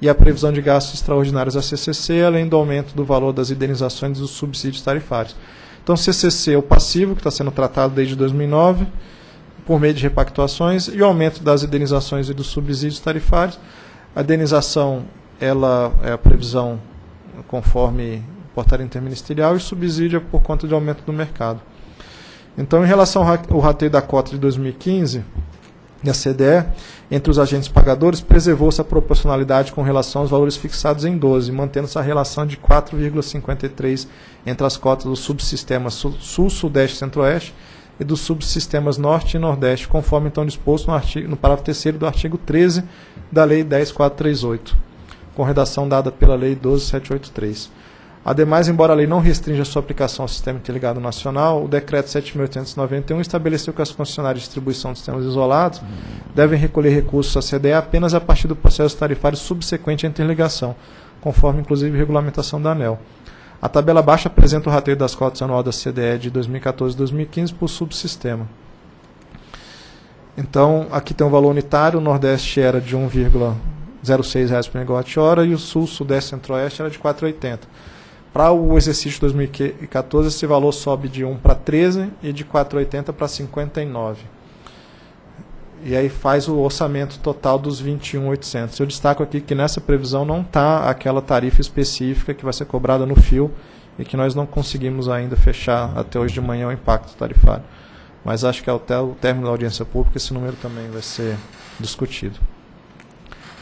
e a previsão de gastos extraordinários da C C C, além do aumento do valor das indenizações e dos subsídios tarifários. Então, C C C é o passivo que está sendo tratado desde dois mil e nove, por meio de repactuações, e o aumento das indenizações e dos subsídios tarifários. A indenização, ela é a previsão conforme portaria interministerial, e o subsídio é por conta de aumento do mercado. Então, em relação ao rateio da cota de dois mil e quinze, da C D E, entre os agentes pagadores, preservou-se a proporcionalidade com relação aos valores fixados em doze, mantendo-se a relação de quatro vírgula cinquenta e três entre as cotas dos subsistemas Sul, Sudeste e Centro-Oeste, e dos subsistemas Norte e Nordeste, conforme então disposto no, artigo, no parágrafo terceiro do artigo treze da Lei dez mil quatrocentos e trinta e oito, com redação dada pela Lei doze mil setecentos e oitenta e três. Ademais, embora a lei não restrinja a sua aplicação ao Sistema Interligado Nacional, o Decreto sete mil oitocentos e noventa e um estabeleceu que as concessionárias de distribuição de sistemas isolados devem recolher recursos à C D E apenas a partir do processo tarifário subsequente à interligação, conforme inclusive regulamentação da ANEEL. A tabela abaixo apresenta o rateio das cotas anual da C D E de dois mil e quatorze e dois mil e quinze por subsistema. Então, aqui tem um valor unitário, o Nordeste era de um vírgula zero seis reais por megawatt-hora e o Sul, Sudeste e Centro-Oeste era de quatro reais e oitenta centavos. Para o exercício de dois mil e quatorze, esse valor sobe de um para treze e de quatro reais e oitenta centavos para cinquenta e nove reais. E aí faz o orçamento total dos vinte e um mil e oitocentos. Eu destaco aqui que nessa previsão não está aquela tarifa específica que vai ser cobrada no fio e que nós não conseguimos ainda fechar até hoje de manhã o impacto tarifário. Mas acho que até o término da audiência pública esse número também vai ser discutido.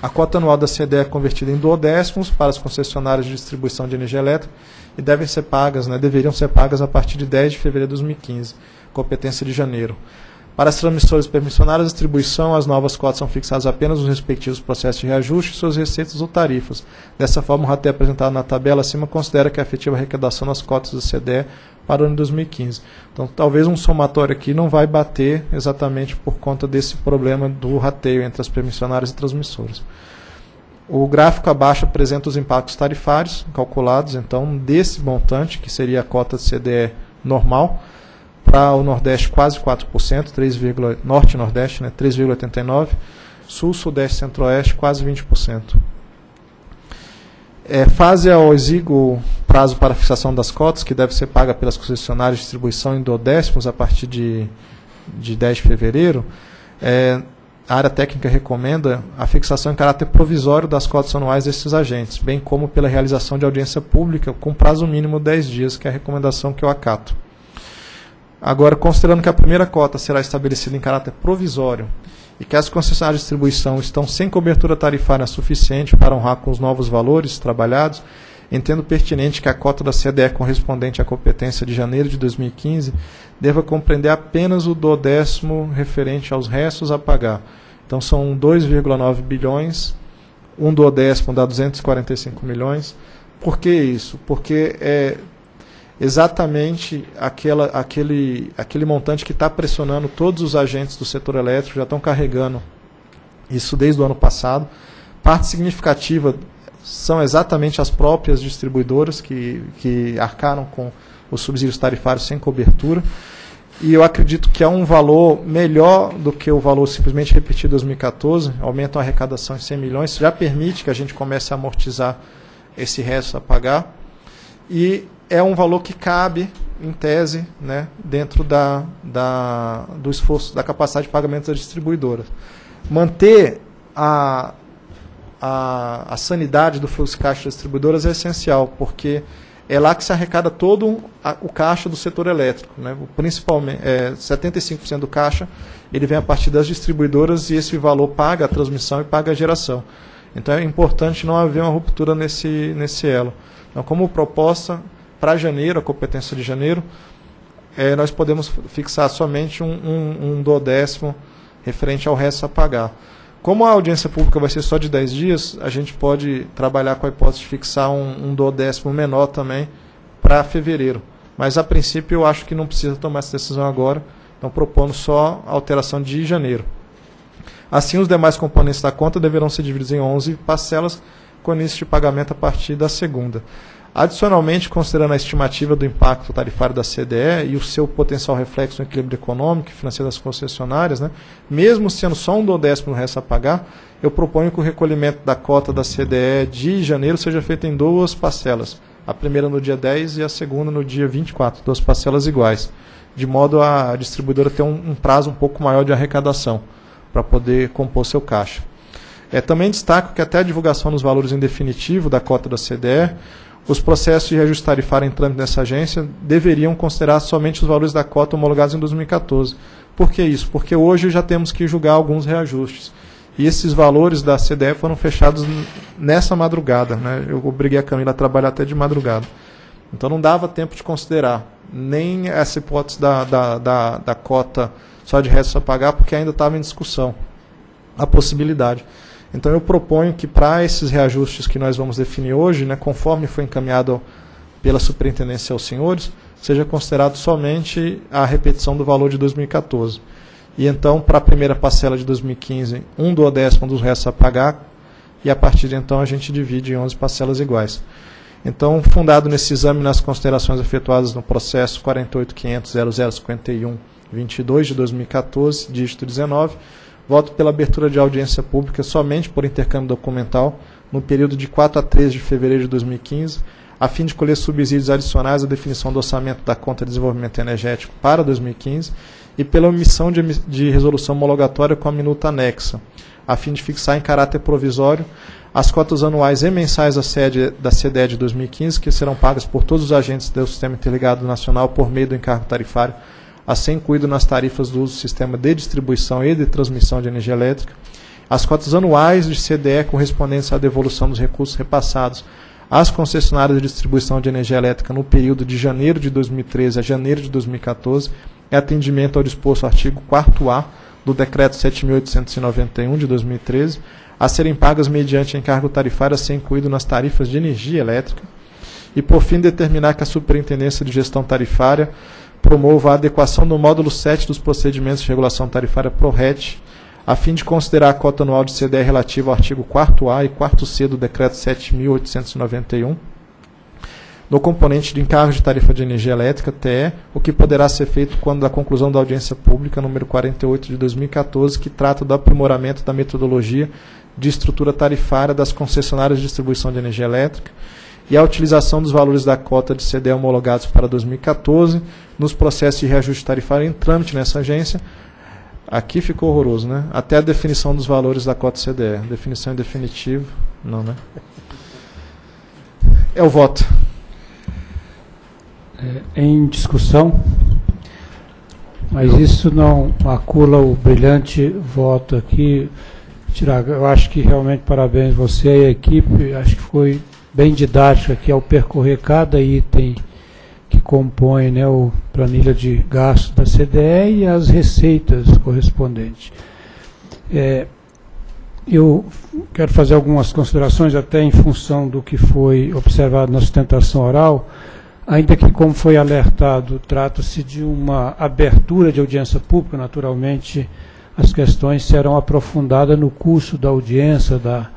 A cota anual da C D E é convertida em duodécimos para as concessionárias de distribuição de energia elétrica e devem ser pagas, né, deveriam ser pagas a partir de dez de fevereiro de dois mil e quinze, competência de janeiro. Para as transmissoras e permissionárias, distribuição, as novas cotas são fixadas apenas nos respectivos processos de reajuste e suas receitas ou tarifas. Dessa forma, o rateio apresentado na tabela acima considera que a efetiva arrecadação nas cotas da C D E para o ano de dois mil e quinze. Então, talvez um somatório aqui não vai bater exatamente por conta desse problema do rateio entre as permissionárias e transmissoras. O gráfico abaixo apresenta os impactos tarifários calculados, então, desse montante, que seria a cota de C D E normal. Para o Nordeste, quase quatro por cento, três, Norte e Nordeste, né, três vírgula oitenta e nove por cento, Sul, Sudeste e Centro-Oeste, quase vinte por cento. É, fase ao exíguo prazo para fixação das cotas, que deve ser paga pelas concessionárias de distribuição em duodécimos a partir de, de dez de fevereiro, é, a área técnica recomenda a fixação em caráter provisório das cotas anuais desses agentes, bem como pela realização de audiência pública com prazo mínimo de dez dias, que é a recomendação que eu acato. Agora, considerando que a primeira cota será estabelecida em caráter provisório e que as concessionárias de distribuição estão sem cobertura tarifária suficiente para honrar com os novos valores trabalhados, entendo pertinente que a cota da C D E correspondente à competência de janeiro de dois mil e quinze deva compreender apenas o duodécimo referente aos restos a pagar. Então são dois vírgula nove bilhões, um duodécimo dá duzentos e quarenta e cinco milhões. Por que isso? Porque é exatamente aquela, aquele, aquele montante que está pressionando todos os agentes do setor elétrico, já estão carregando isso desde o ano passado. Parte significativa são exatamente as próprias distribuidoras que, que arcaram com os subsídios tarifários sem cobertura. E eu acredito que é um valor melhor do que o valor simplesmente repetido em dois mil e quatorze, aumenta a arrecadação em cem milhões, isso já permite que a gente comece a amortizar esse resto a pagar. E é um valor que cabe, em tese, né, dentro da, da, do esforço, da capacidade de pagamento das distribuidoras. Manter a, a, a sanidade do fluxo de caixa das distribuidoras é essencial, porque é lá que se arrecada todo o caixa do setor elétrico, né? Principalmente, é, setenta e cinco por cento do caixa ele vem a partir das distribuidoras e esse valor paga a transmissão e paga a geração. Então é importante não haver uma ruptura nesse, nesse elo. Então, como proposta para janeiro, a competência de janeiro, é, nós podemos fixar somente um, um, um duodécimo referente ao resto a pagar. Como a audiência pública vai ser só de dez dias, a gente pode trabalhar com a hipótese de fixar um, um duodécimo menor também para fevereiro. Mas, a princípio, eu acho que não precisa tomar essa decisão agora, então propondo só a alteração de janeiro. Assim, os demais componentes da conta deverão ser divididos em onze parcelas, com início de pagamento a partir da segunda. Adicionalmente, considerando a estimativa do impacto tarifário da C D E e o seu potencial reflexo no equilíbrio econômico e financeiro das concessionárias, né, mesmo sendo só um duodécimo no resto a pagar, eu proponho que o recolhimento da cota da C D E de janeiro seja feito em duas parcelas, a primeira no dia dez e a segunda no dia vinte e quatro, duas parcelas iguais, de modo a distribuidora ter um, um prazo um pouco maior de arrecadação para poder compor seu caixa. É, também destaco que até a divulgação dos valores em definitivo da cota da C D E, os processos de reajuste tarifário em trâmite nessa agência deveriam considerar somente os valores da cota homologados em dois mil e quatorze. Por que isso? Porque hoje já temos que julgar alguns reajustes. E esses valores da C D E foram fechados nessa madrugada, né? Eu obriguei a Camila a trabalhar até de madrugada. Então não dava tempo de considerar nem essa hipótese da, da, da, da cota só de resto a pagar, porque ainda estava em discussão a possibilidade. Então eu proponho que para esses reajustes que nós vamos definir hoje, né, conforme foi encaminhado pela superintendência aos senhores, seja considerado somente a repetição do valor de dois mil e quatorze. E então, para a primeira parcela de dois mil e quinze, um duodécimo dos restos a pagar, e a partir de então a gente divide em onze parcelas iguais. Então, fundado nesse exame nas considerações efetuadas no processo quarenta e oito ponto quinhentos ponto zero zero cinco um ponto vinte e dois de dois mil e quatorze, dígito dezenove, voto pela abertura de audiência pública somente por intercâmbio documental no período de quatro a treze de fevereiro de dois mil e quinze, a fim de colher subsídios adicionais à definição do orçamento da Conta de Desenvolvimento Energético para dois mil e quinze e pela omissão de, de resolução homologatória com a minuta anexa, a fim de fixar em caráter provisório as cotas anuais e mensais da, sede, da C D E de dois mil e quinze, que serão pagas por todos os agentes do Sistema Interligado Nacional por meio do encargo tarifário, assim incluído nas tarifas do uso do sistema de distribuição e de transmissão de energia elétrica, as cotas anuais de C D E correspondentes à devolução dos recursos repassados às concessionárias de distribuição de energia elétrica no período de janeiro de dois mil e treze a janeiro de dois mil e quatorze, em atendimento ao disposto artigo quarto A do Decreto sete mil oitocentos e noventa e um de dois mil e treze, a serem pagas mediante encargo tarifário, assim incluído nas tarifas de energia elétrica, e por fim determinar que a Superintendência de Gestão Tarifária promova a adequação do módulo sete dos procedimentos de regulação tarifária PRORET, a fim de considerar a cota anual de C D E relativa ao artigo quarto A e quarto C do Decreto sete mil oitocentos e noventa e um, no componente de encargo de tarifa de energia elétrica, T E, o que poderá ser feito quando da conclusão da audiência pública número quarenta e oito de dois mil e quatorze, que trata do aprimoramento da metodologia de estrutura tarifária das concessionárias de distribuição de energia elétrica, e a utilização dos valores da cota de C D E homologados para dois mil e quatorze nos processos de reajuste tarifário em trâmite nessa agência. Aqui ficou horroroso, né? Até a definição dos valores da cota C D E. Definição em definitivo, não, né? É o voto. É, em discussão, mas isso não macula o brilhante voto aqui. Tiago, eu acho que realmente parabéns você e a equipe, acho que foi bem didática aqui ao percorrer cada item que compõe, né, o planilha de gastos da C D E e as receitas correspondentes. É, eu quero fazer algumas considerações até em função do que foi observado na sustentação oral, ainda que, como foi alertado, trata-se de uma abertura de audiência pública, naturalmente as questões serão aprofundadas no curso da audiência, da,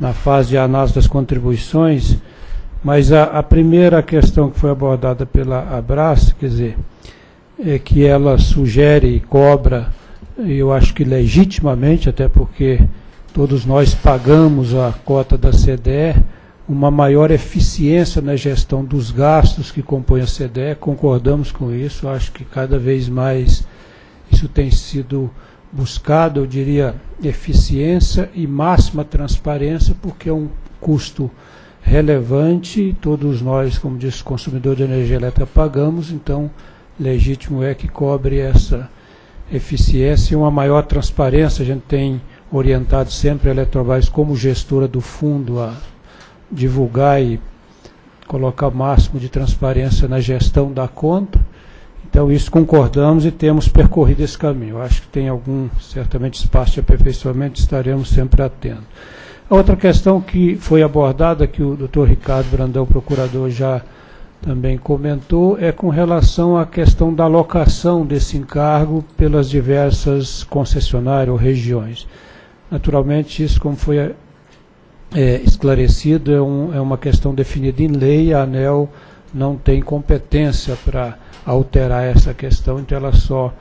na fase de análise das contribuições, mas a, a primeira questão que foi abordada pela Abrace, quer dizer, é que ela sugere e cobra, eu acho que legitimamente, até porque todos nós pagamos a cota da C D E, uma maior eficiência na gestão dos gastos que compõem a C D E, concordamos com isso, acho que cada vez mais isso tem sido buscado, eu diria, eficiência e máxima transparência, porque é um custo relevante, todos nós, como disse, consumidor de energia elétrica, pagamos, então legítimo é que cobre essa eficiência e uma maior transparência. A gente tem orientado sempre a Eletrobras como gestora do fundo a divulgar e colocar o máximo de transparência na gestão da conta. Então, isso concordamos e temos percorrido esse caminho. Eu acho que tem algum, certamente, espaço de aperfeiçoamento, estaremos sempre atentos. A outra questão que foi abordada, que o doutor Ricardo Brandão, procurador, já também comentou, é com relação à questão da alocação desse encargo pelas diversas concessionárias ou regiões. Naturalmente, isso, como foi É, esclarecido, é, um, é uma questão definida em lei, a ANEEL não tem competência para alterar essa questão, então ela só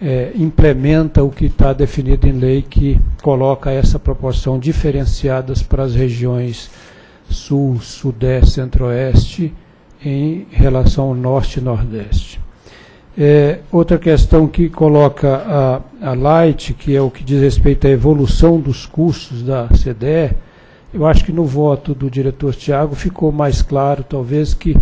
é, implementa o que está definido em lei, que coloca essa proporção diferenciadas para as regiões sul, sudeste, centro-oeste, em relação ao norte e nordeste. É, outra questão que coloca a, a Light, que é o que diz respeito à evolução dos custos da C D E, eu acho que no voto do diretor Thiago ficou mais claro, talvez, que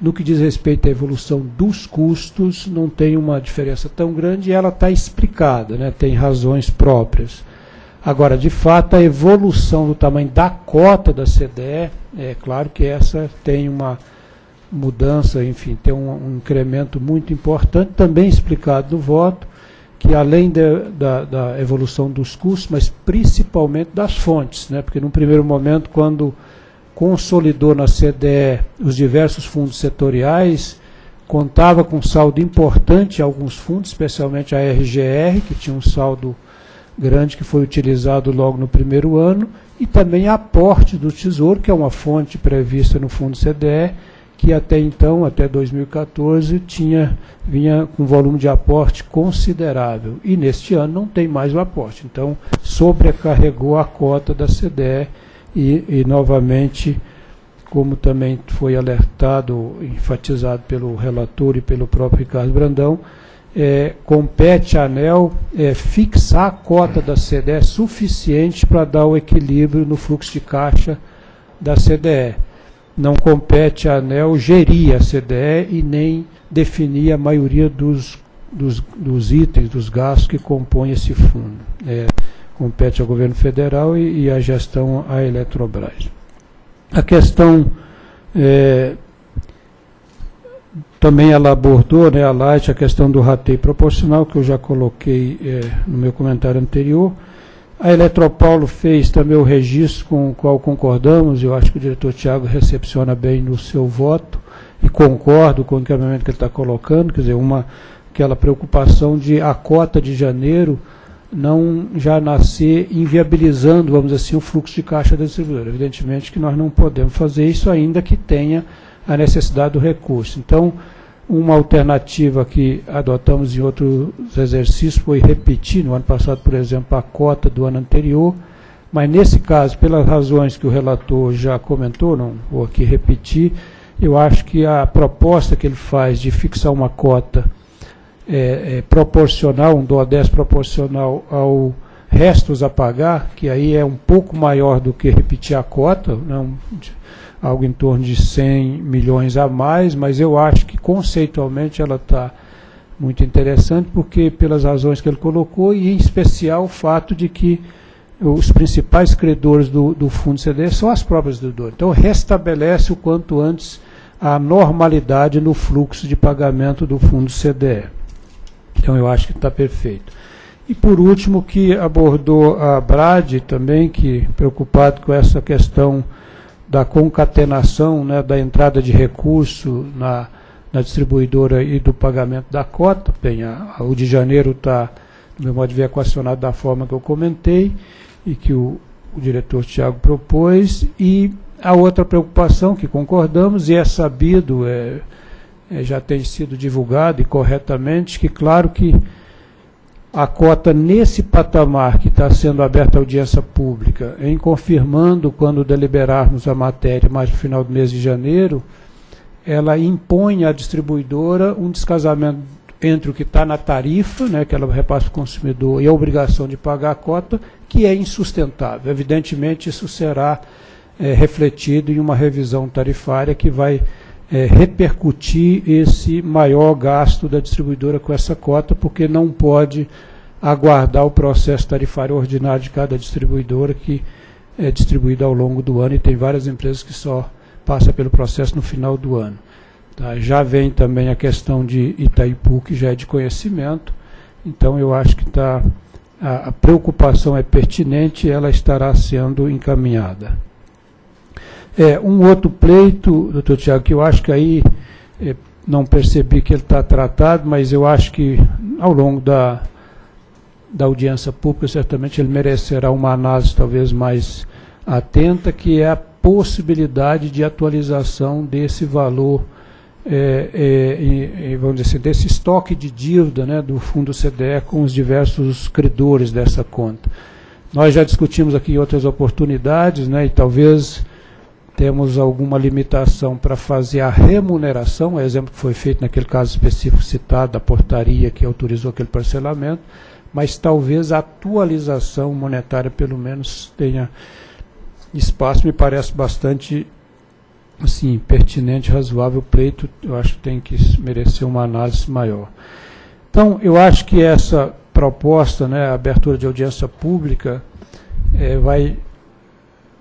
no que diz respeito à evolução dos custos, não tem uma diferença tão grande e ela está explicada, né? Tem razões próprias. Agora, de fato, a evolução do tamanho da cota da C D E, é claro que essa tem uma mudança, enfim, tem um, um incremento muito importante, também explicado no voto, que além de, da, da evolução dos custos, mas principalmente das fontes, né? Porque num primeiro momento, quando consolidou na C D E os diversos fundos setoriais, contava com um saldo importante alguns fundos, especialmente a R G R, que tinha um saldo grande que foi utilizado logo no primeiro ano, e também aporte do Tesouro, que é uma fonte prevista no fundo C D E, que até então, até dois mil e quatorze, tinha, vinha com um volume de aporte considerável. E neste ano não tem mais o aporte. Então, sobrecarregou a cota da C D E e, e novamente, como também foi alertado, enfatizado pelo relator e pelo próprio Ricardo Brandão, é, compete à ANEEL é, fixar a cota da C D E suficiente para dar o equilíbrio no fluxo de caixa da C D E. Não compete à ANEEL gerir a C D E e nem definir a maioria dos, dos, dos itens, dos gastos que compõem esse fundo. É, compete ao governo federal e, e à gestão à Eletrobras. A questão, é, também ela abordou, né, a Light, a questão do rateio proporcional, que eu já coloquei é, no meu comentário anterior. A Eletropaulo fez também o registro com o qual concordamos, eu acho que o diretor Thiago recepciona bem no seu voto, e concordo com o encaminhamento que ele está colocando, quer dizer, uma, aquela preocupação de a cota de janeiro não já nascer inviabilizando, vamos dizer assim, o fluxo de caixa da distribuidora. Evidentemente que nós não podemos fazer isso, ainda que tenha a necessidade do recurso. Então, uma alternativa que adotamos em outros exercícios foi repetir, no ano passado, por exemplo, a cota do ano anterior, mas nesse caso, pelas razões que o relator já comentou, não vou aqui repetir, eu acho que a proposta que ele faz de fixar uma cota é, é, proporcional, um D O dez proporcional ao restos a pagar, que aí é um pouco maior do que repetir a cota, não, de, algo em torno de cem milhões a mais, mas eu acho que conceitualmente ela está muito interessante, porque pelas razões que ele colocou, e em especial o fato de que os principais credores do, do fundo C D são as próprias devedoras. Então, restabelece o quanto antes a normalidade no fluxo de pagamento do fundo C D E. Então, eu acho que está perfeito. E, por último, que abordou a Abrad também, que preocupado com essa questão da concatenação, né, da entrada de recurso na, na distribuidora e do pagamento da cota. Bem, a, a, o de janeiro está, no meu modo de ver, equacionado da forma que eu comentei e que o, o diretor Thiago propôs. E a outra preocupação que concordamos, e é sabido, é, é, já tem sido divulgado e corretamente, que claro que a cota nesse patamar que está sendo aberta à audiência pública, em confirmando quando deliberarmos a matéria mais no final do mês de janeiro, ela impõe à distribuidora um descasamento entre o que está na tarifa, né, que ela repassa para o consumidor, e a obrigação de pagar a cota, que é insustentável. Evidentemente, isso será é, refletido em uma revisão tarifária que vai É, repercutir esse maior gasto da distribuidora com essa cota, porque não pode aguardar o processo tarifário ordinário de cada distribuidora, que é distribuída ao longo do ano, e tem várias empresas que só passam pelo processo no final do ano. Tá? Já vem também a questão de Itaipu, que já é de conhecimento, então eu acho que tá, a, a preocupação é pertinente e ela estará sendo encaminhada. É, um outro pleito, doutor Thiago, que eu acho que aí é, não percebi que ele está tratado, mas eu acho que ao longo da, da audiência pública, certamente ele merecerá uma análise talvez mais atenta, que é a possibilidade de atualização desse valor, é, é, é, vamos dizer assim, desse estoque de dívida, né, do fundo C D E com os diversos credores dessa conta. Nós já discutimos aqui outras oportunidades, né, e talvez temos alguma limitação para fazer a remuneração, é o exemplo que foi feito naquele caso específico citado, da portaria que autorizou aquele parcelamento, mas talvez a atualização monetária, pelo menos, tenha espaço, me parece bastante assim, pertinente, razoável, pleito, eu acho que tem que merecer uma análise maior. Então, eu acho que essa proposta, né, a abertura de audiência pública, é, vai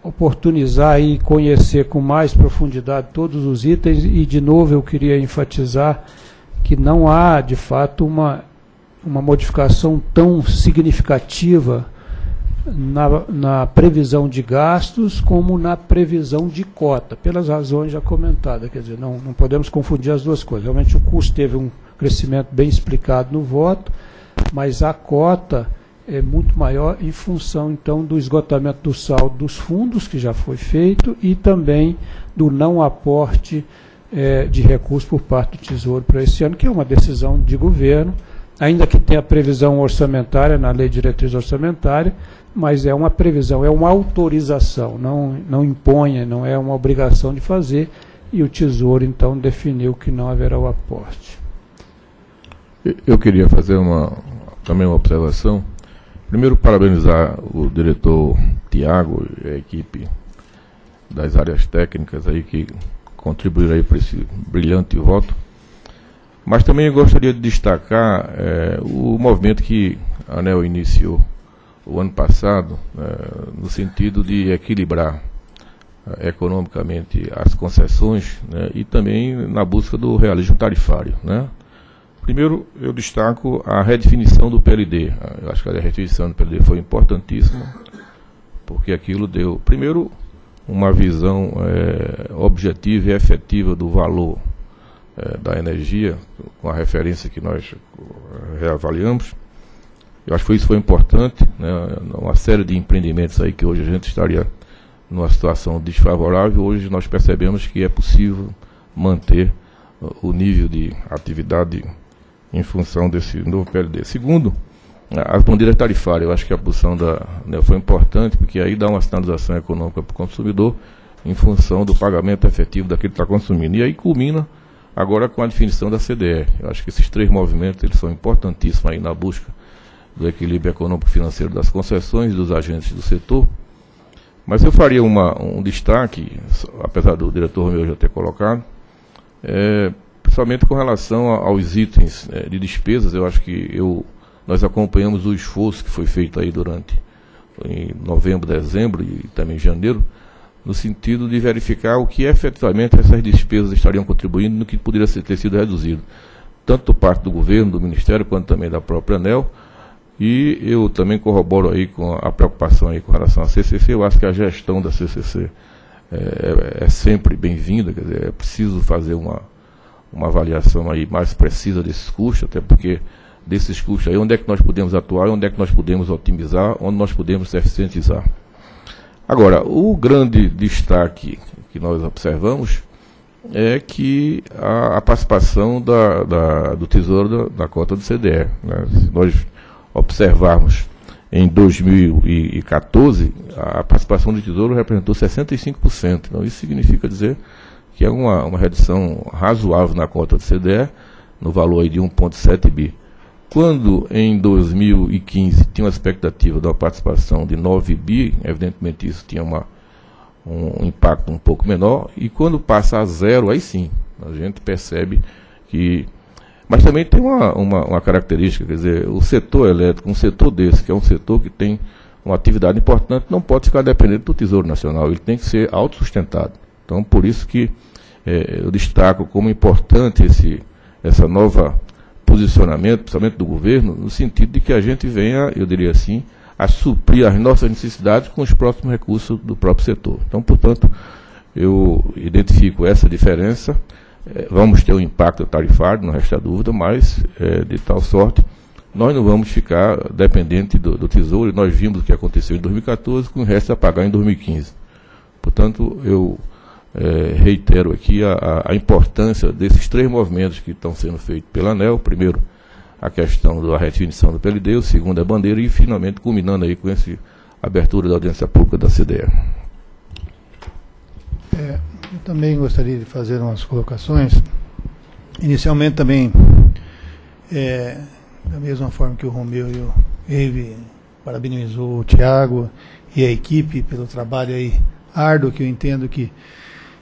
oportunizar e conhecer com mais profundidade todos os itens, e de novo eu queria enfatizar que não há de fato uma, uma modificação tão significativa na, na previsão de gastos como na previsão de cota, pelas razões já comentadas, quer dizer, não, não podemos confundir as duas coisas, realmente o custo teve um crescimento bem explicado no voto, mas a cota é muito maior em função, então, do esgotamento do saldo dos fundos, que já foi feito, e também do não aporte é, de recursos por parte do Tesouro para esse ano, que é uma decisão de governo, ainda que tenha previsão orçamentária na Lei de Diretriz Orçamentária, mas é uma previsão, é uma autorização, não, não impõe, não é uma obrigação de fazer, e o Tesouro, então, definiu que não haverá o aporte. Eu queria fazer uma, também uma observação. Primeiro, parabenizar o diretor Thiago e a equipe das áreas técnicas aí que contribuíram aí para esse brilhante voto. Mas também eu gostaria de destacar é, o movimento que a ANEEL iniciou o ano passado, é, no sentido de equilibrar é, economicamente as concessões, né, e também na busca do realismo tarifário, né? Primeiro, eu destaco a redefinição do P L D. Eu acho que a redefinição do P L D foi importantíssima, porque aquilo deu, primeiro, uma visão é, objetiva e efetiva do valor é, da energia, com a referência que nós reavaliamos. Eu acho que isso foi importante, né? Uma série de empreendimentos aí que hoje a gente estaria numa situação desfavorável. Hoje nós percebemos que é possível manter o nível de atividade em função desse novo P L D. Segundo, as bandeiras tarifárias, eu acho que a posição da ANEEL foi importante, porque aí dá uma sinalização econômica para o consumidor em função do pagamento efetivo daquele que está consumindo. E aí culmina agora com a definição da C D E. Eu acho que esses três movimentos eles são importantíssimos aí na busca do equilíbrio econômico-financeiro das concessões e dos agentes do setor. Mas eu faria uma, um destaque, apesar do diretor Romeu já ter colocado, é, principalmente com relação aos itens de despesas. Eu acho que eu, nós acompanhamos o esforço que foi feito aí durante em novembro, dezembro e também janeiro, no sentido de verificar o que efetivamente essas despesas estariam contribuindo no que poderia ter sido reduzido, tanto por parte do governo, do Ministério, quanto também da própria ANEEL. E eu também corroboro aí com a preocupação aí com relação à C C C. Eu acho que a gestão da C C C é, é sempre bem-vinda, quer dizer, é preciso fazer uma, uma avaliação aí mais precisa desses custos, até porque desses custos aí, onde é que nós podemos atuar, onde é que nós podemos otimizar, onde nós podemos eficientizar. Agora, o grande destaque que nós observamos é que a, a participação da, da, do Tesouro da, da cota do C D E, né? Se nós observarmos, em dois mil e quatorze, a participação do Tesouro representou sessenta e cinco por cento. Então, isso significa dizer que é uma, uma redução razoável na cota do C D E, no valor aí de um vírgula sete bi. Quando, em dois mil e quinze, tinha uma expectativa de uma participação de nove bi, evidentemente isso tinha uma, um impacto um pouco menor, e quando passa a zero, aí sim, a gente percebe que... Mas também tem uma, uma, uma característica, quer dizer, o setor elétrico, um setor desse, que é um setor que tem uma atividade importante, não pode ficar dependente do Tesouro Nacional, ele tem que ser autossustentado. Então, por isso que eh, eu destaco como importante esse essa nova posicionamento, principalmente do governo, no sentido de que a gente venha, eu diria assim, a suprir as nossas necessidades com os próximos recursos do próprio setor. Então, portanto, eu identifico essa diferença. Vamos ter um impacto tarifário, não resta dúvida, mas é, de tal sorte, nós não vamos ficar dependente do, do Tesouro. Nós vimos o que aconteceu em dois mil e quatorze, com o resto a pagar em dois mil e quinze. Portanto, eu é, reitero aqui a, a importância desses três movimentos que estão sendo feitos pela ANEEL. Primeiro, a questão da redefinição do P L D, o segundo, a bandeira, e finalmente, culminando aí com essa abertura da audiência pública da C D E. É... Eu também gostaria de fazer umas colocações. Inicialmente também, é, da mesma forma que o Romeu e o Eve parabenizou o Thiago e a equipe pelo trabalho aí árduo, que eu entendo que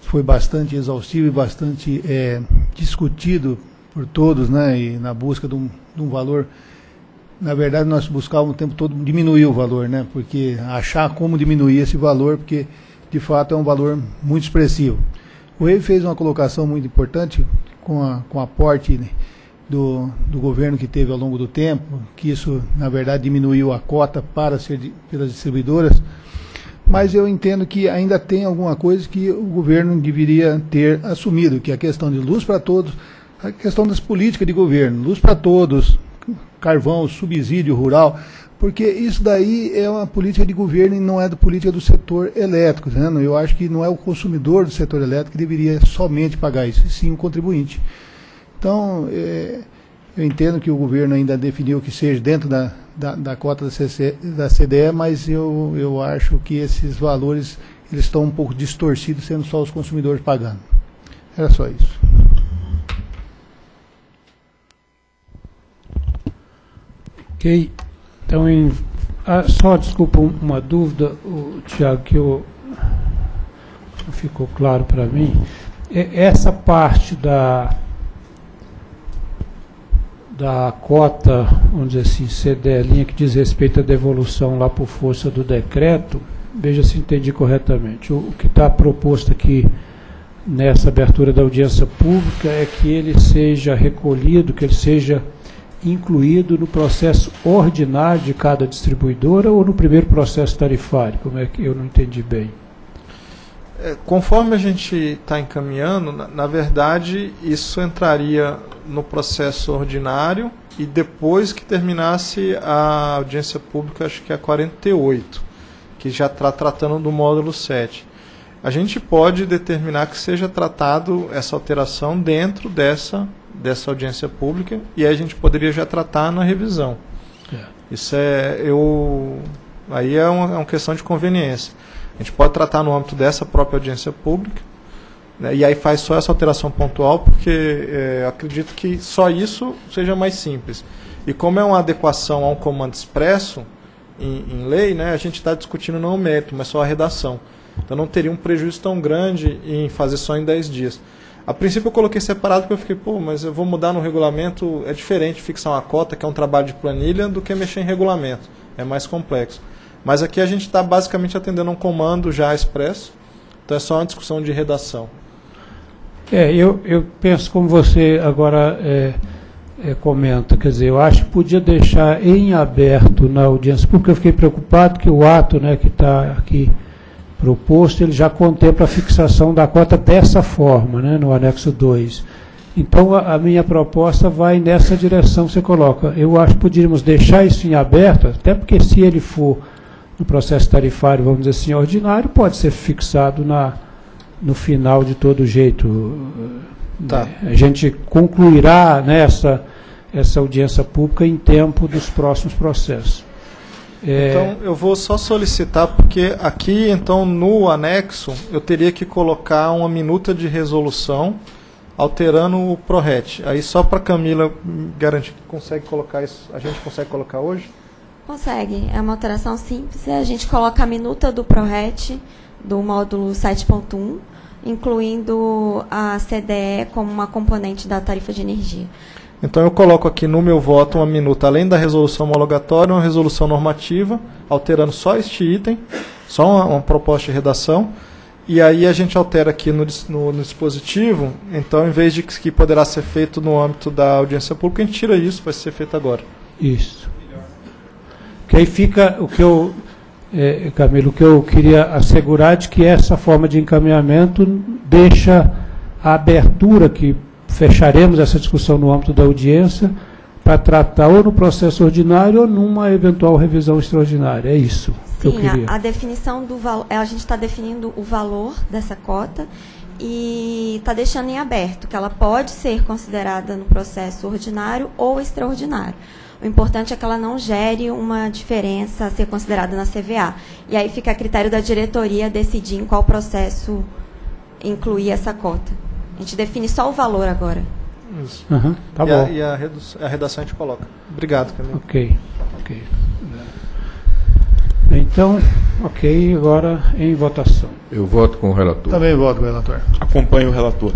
foi bastante exaustivo e bastante é, discutido por todos, né, e na busca de um, de um valor. Na verdade, nós buscávamos o tempo todo diminuir o valor, né, porque achar como diminuir esse valor, porque de fato é um valor muito expressivo. O Rei fez uma colocação muito importante com a, com o aporte do, do governo que teve ao longo do tempo, que isso, na verdade, diminuiu a cota para ser pelas distribuidoras, mas eu entendo que ainda tem alguma coisa que o governo deveria ter assumido, que é a questão de luz para todos, a questão das políticas de governo, luz para todos, carvão, subsídio rural... Porque isso daí é uma política de governo e não é da política do setor elétrico. Né? Eu acho que não é o consumidor do setor elétrico que deveria somente pagar isso, e sim o contribuinte. Então, é, eu entendo que o governo ainda definiu que seja dentro da, da, da cota da, C C, da C D E, mas eu, eu acho que esses valores eles estão um pouco distorcidos, sendo só os consumidores pagando. Era só isso. Ok. Então, em, ah, só desculpa uma dúvida, o Thiago, que eu, não ficou claro para mim. É, essa parte da, da cota, vamos dizer assim, C D E, linha que diz respeito à devolução lá por força do decreto, veja se entendi corretamente. O, o que está proposto aqui nessa abertura da audiência pública é que ele seja recolhido, que ele seja... incluído no processo ordinário de cada distribuidora ou no primeiro processo tarifário? Como é que eu não entendi bem? É, conforme a gente está encaminhando, na, na verdade, isso entraria no processo ordinário e depois que terminasse a audiência pública, acho que é a quarenta e oito, que já está tratando do módulo sete. A gente pode determinar que seja tratado essa alteração dentro dessa dessa audiência pública, e aí a gente poderia já tratar na revisão. É. Isso é, eu, aí é uma, é uma questão de conveniência. A gente pode tratar no âmbito dessa própria audiência pública, né, e aí faz só essa alteração pontual, porque é, acredito que só isso seja mais simples. E como é uma adequação a um comando expresso em, em lei, né, a gente está discutindo não o mérito, mas só a redação. Então não teria um prejuízo tão grande em fazer só em dez dias. A princípio eu coloquei separado porque eu fiquei, pô, mas eu vou mudar no regulamento, é diferente fixar uma cota, que é um trabalho de planilha, do que mexer em regulamento, é mais complexo. Mas aqui a gente está basicamente atendendo um comando já expresso, então é só uma discussão de redação. É, eu, eu penso como você agora é, é, comenta, quer dizer, eu acho que podia deixar em aberto na audiência pública. Eu fiquei preocupado que o ato, né, que está aqui proposto, ele já contempla a fixação da cota dessa forma, né, no anexo dois. Então, a, a minha proposta vai nessa direção que você coloca. Eu acho que poderíamos deixar isso em aberto, até porque se ele for no processo tarifário, vamos dizer assim, ordinário, pode ser fixado na... no final de todo jeito. Tá. A gente concluirá nessa, essa audiência pública em tempo dos próximos processos. É... Então, eu vou só solicitar, porque aqui, então, no anexo, eu teria que colocar uma minuta de resolução alterando o PRORET. Aí, só para a Camila garantir que consegue colocar isso, a gente consegue colocar hoje? Consegue. É uma alteração simples. A gente coloca a minuta do PRORET do módulo sete ponto um, incluindo a C D E como uma componente da tarifa de energia. Então eu coloco aqui no meu voto uma minuta, além da resolução homologatória, uma resolução normativa, alterando só este item, só uma, uma proposta de redação, e aí a gente altera aqui no, no, no dispositivo, então em vez de que poderá ser feito no âmbito da audiência pública, a gente tira isso, vai ser feito agora. Isso. Que aí fica o que eu... É, Camilo, o que eu queria assegurar de que essa forma de encaminhamento deixa a abertura que fecharemos essa discussão no âmbito da audiência para tratar ou no processo ordinário ou numa eventual revisão extraordinária. É isso que eu queria. Sim, a, a definição do valor, a gente está definindo o valor dessa cota e está deixando em aberto que ela pode ser considerada no processo ordinário ou extraordinário. O importante é que ela não gere uma diferença a ser considerada na C V A. E aí fica a critério da diretoria decidir em qual processo incluir essa cota. A gente define só o valor agora. Isso. Uhum. Tá e bom. A, e a, a redação a gente coloca. Obrigado, Camila. Ok. Ok. Então, ok, agora em votação. Eu voto com o relator. Também voto com o relator. Acompanho o relator.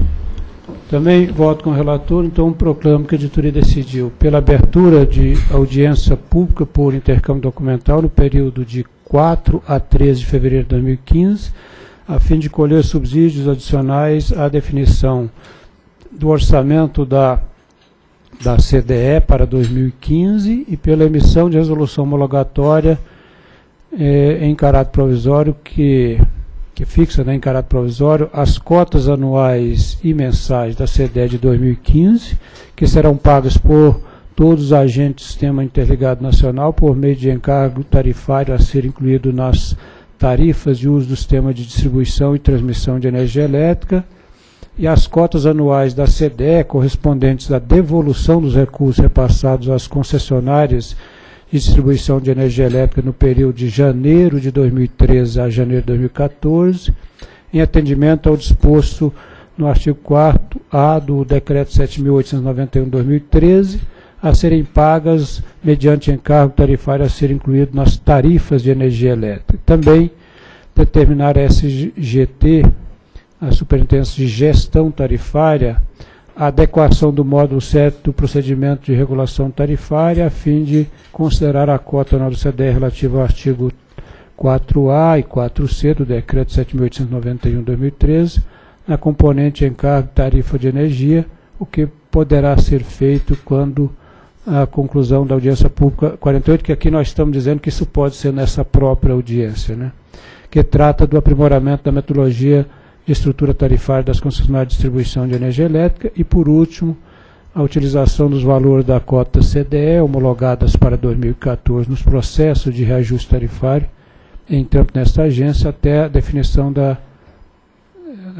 Também voto com o relator, então proclamo que a editoria decidiu pela abertura de audiência pública por intercâmbio documental no período de quatro a treze de fevereiro de dois mil e quinze, a fim de colher subsídios adicionais à definição do orçamento da, da C D E para dois mil e quinze e pela emissão de resolução homologatória eh, em caráter provisório que... que fixa, né, em caráter provisório, as cotas anuais e mensais da C D E de dois mil e quinze, que serão pagas por todos os agentes do Sistema Interligado Nacional por meio de encargo tarifário a ser incluído nas tarifas de uso do sistema de distribuição e transmissão de energia elétrica, e as cotas anuais da C D E correspondentes à devolução dos recursos repassados às concessionárias distribuição de energia elétrica no período de janeiro de dois mil e treze a janeiro de dois mil e quatorze, em atendimento ao disposto no artigo quarto A do Decreto sete mil oitocentos e noventa e um de dois mil e treze, a serem pagas mediante encargo tarifário a ser incluído nas tarifas de energia elétrica. Também determinar a S G T, a Superintendência de Gestão Tarifária, a adequação do módulo sete do procedimento de regulação tarifária, a fim de considerar a cota anual do C D E relativa ao artigo quatro A e quatro C do Decreto sete mil oitocentos e noventa e um de dois mil e treze, na componente encargo tarifa de energia, o que poderá ser feito quando a conclusão da audiência pública quarenta e oito, que aqui nós estamos dizendo que isso pode ser nessa própria audiência, né? Que trata do aprimoramento da metodologia de estrutura tarifária das concessionárias de distribuição de energia elétrica e, por último, a utilização dos valores da cota C D E homologadas para dois mil e quatorze nos processos de reajuste tarifário em trampo nesta agência até a definição da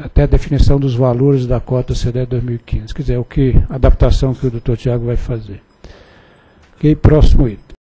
até a definição dos valores da cota C D E dois mil e quinze. Quer dizer, o que a adaptação que o doutor Thiago vai fazer. Ok, próximo item.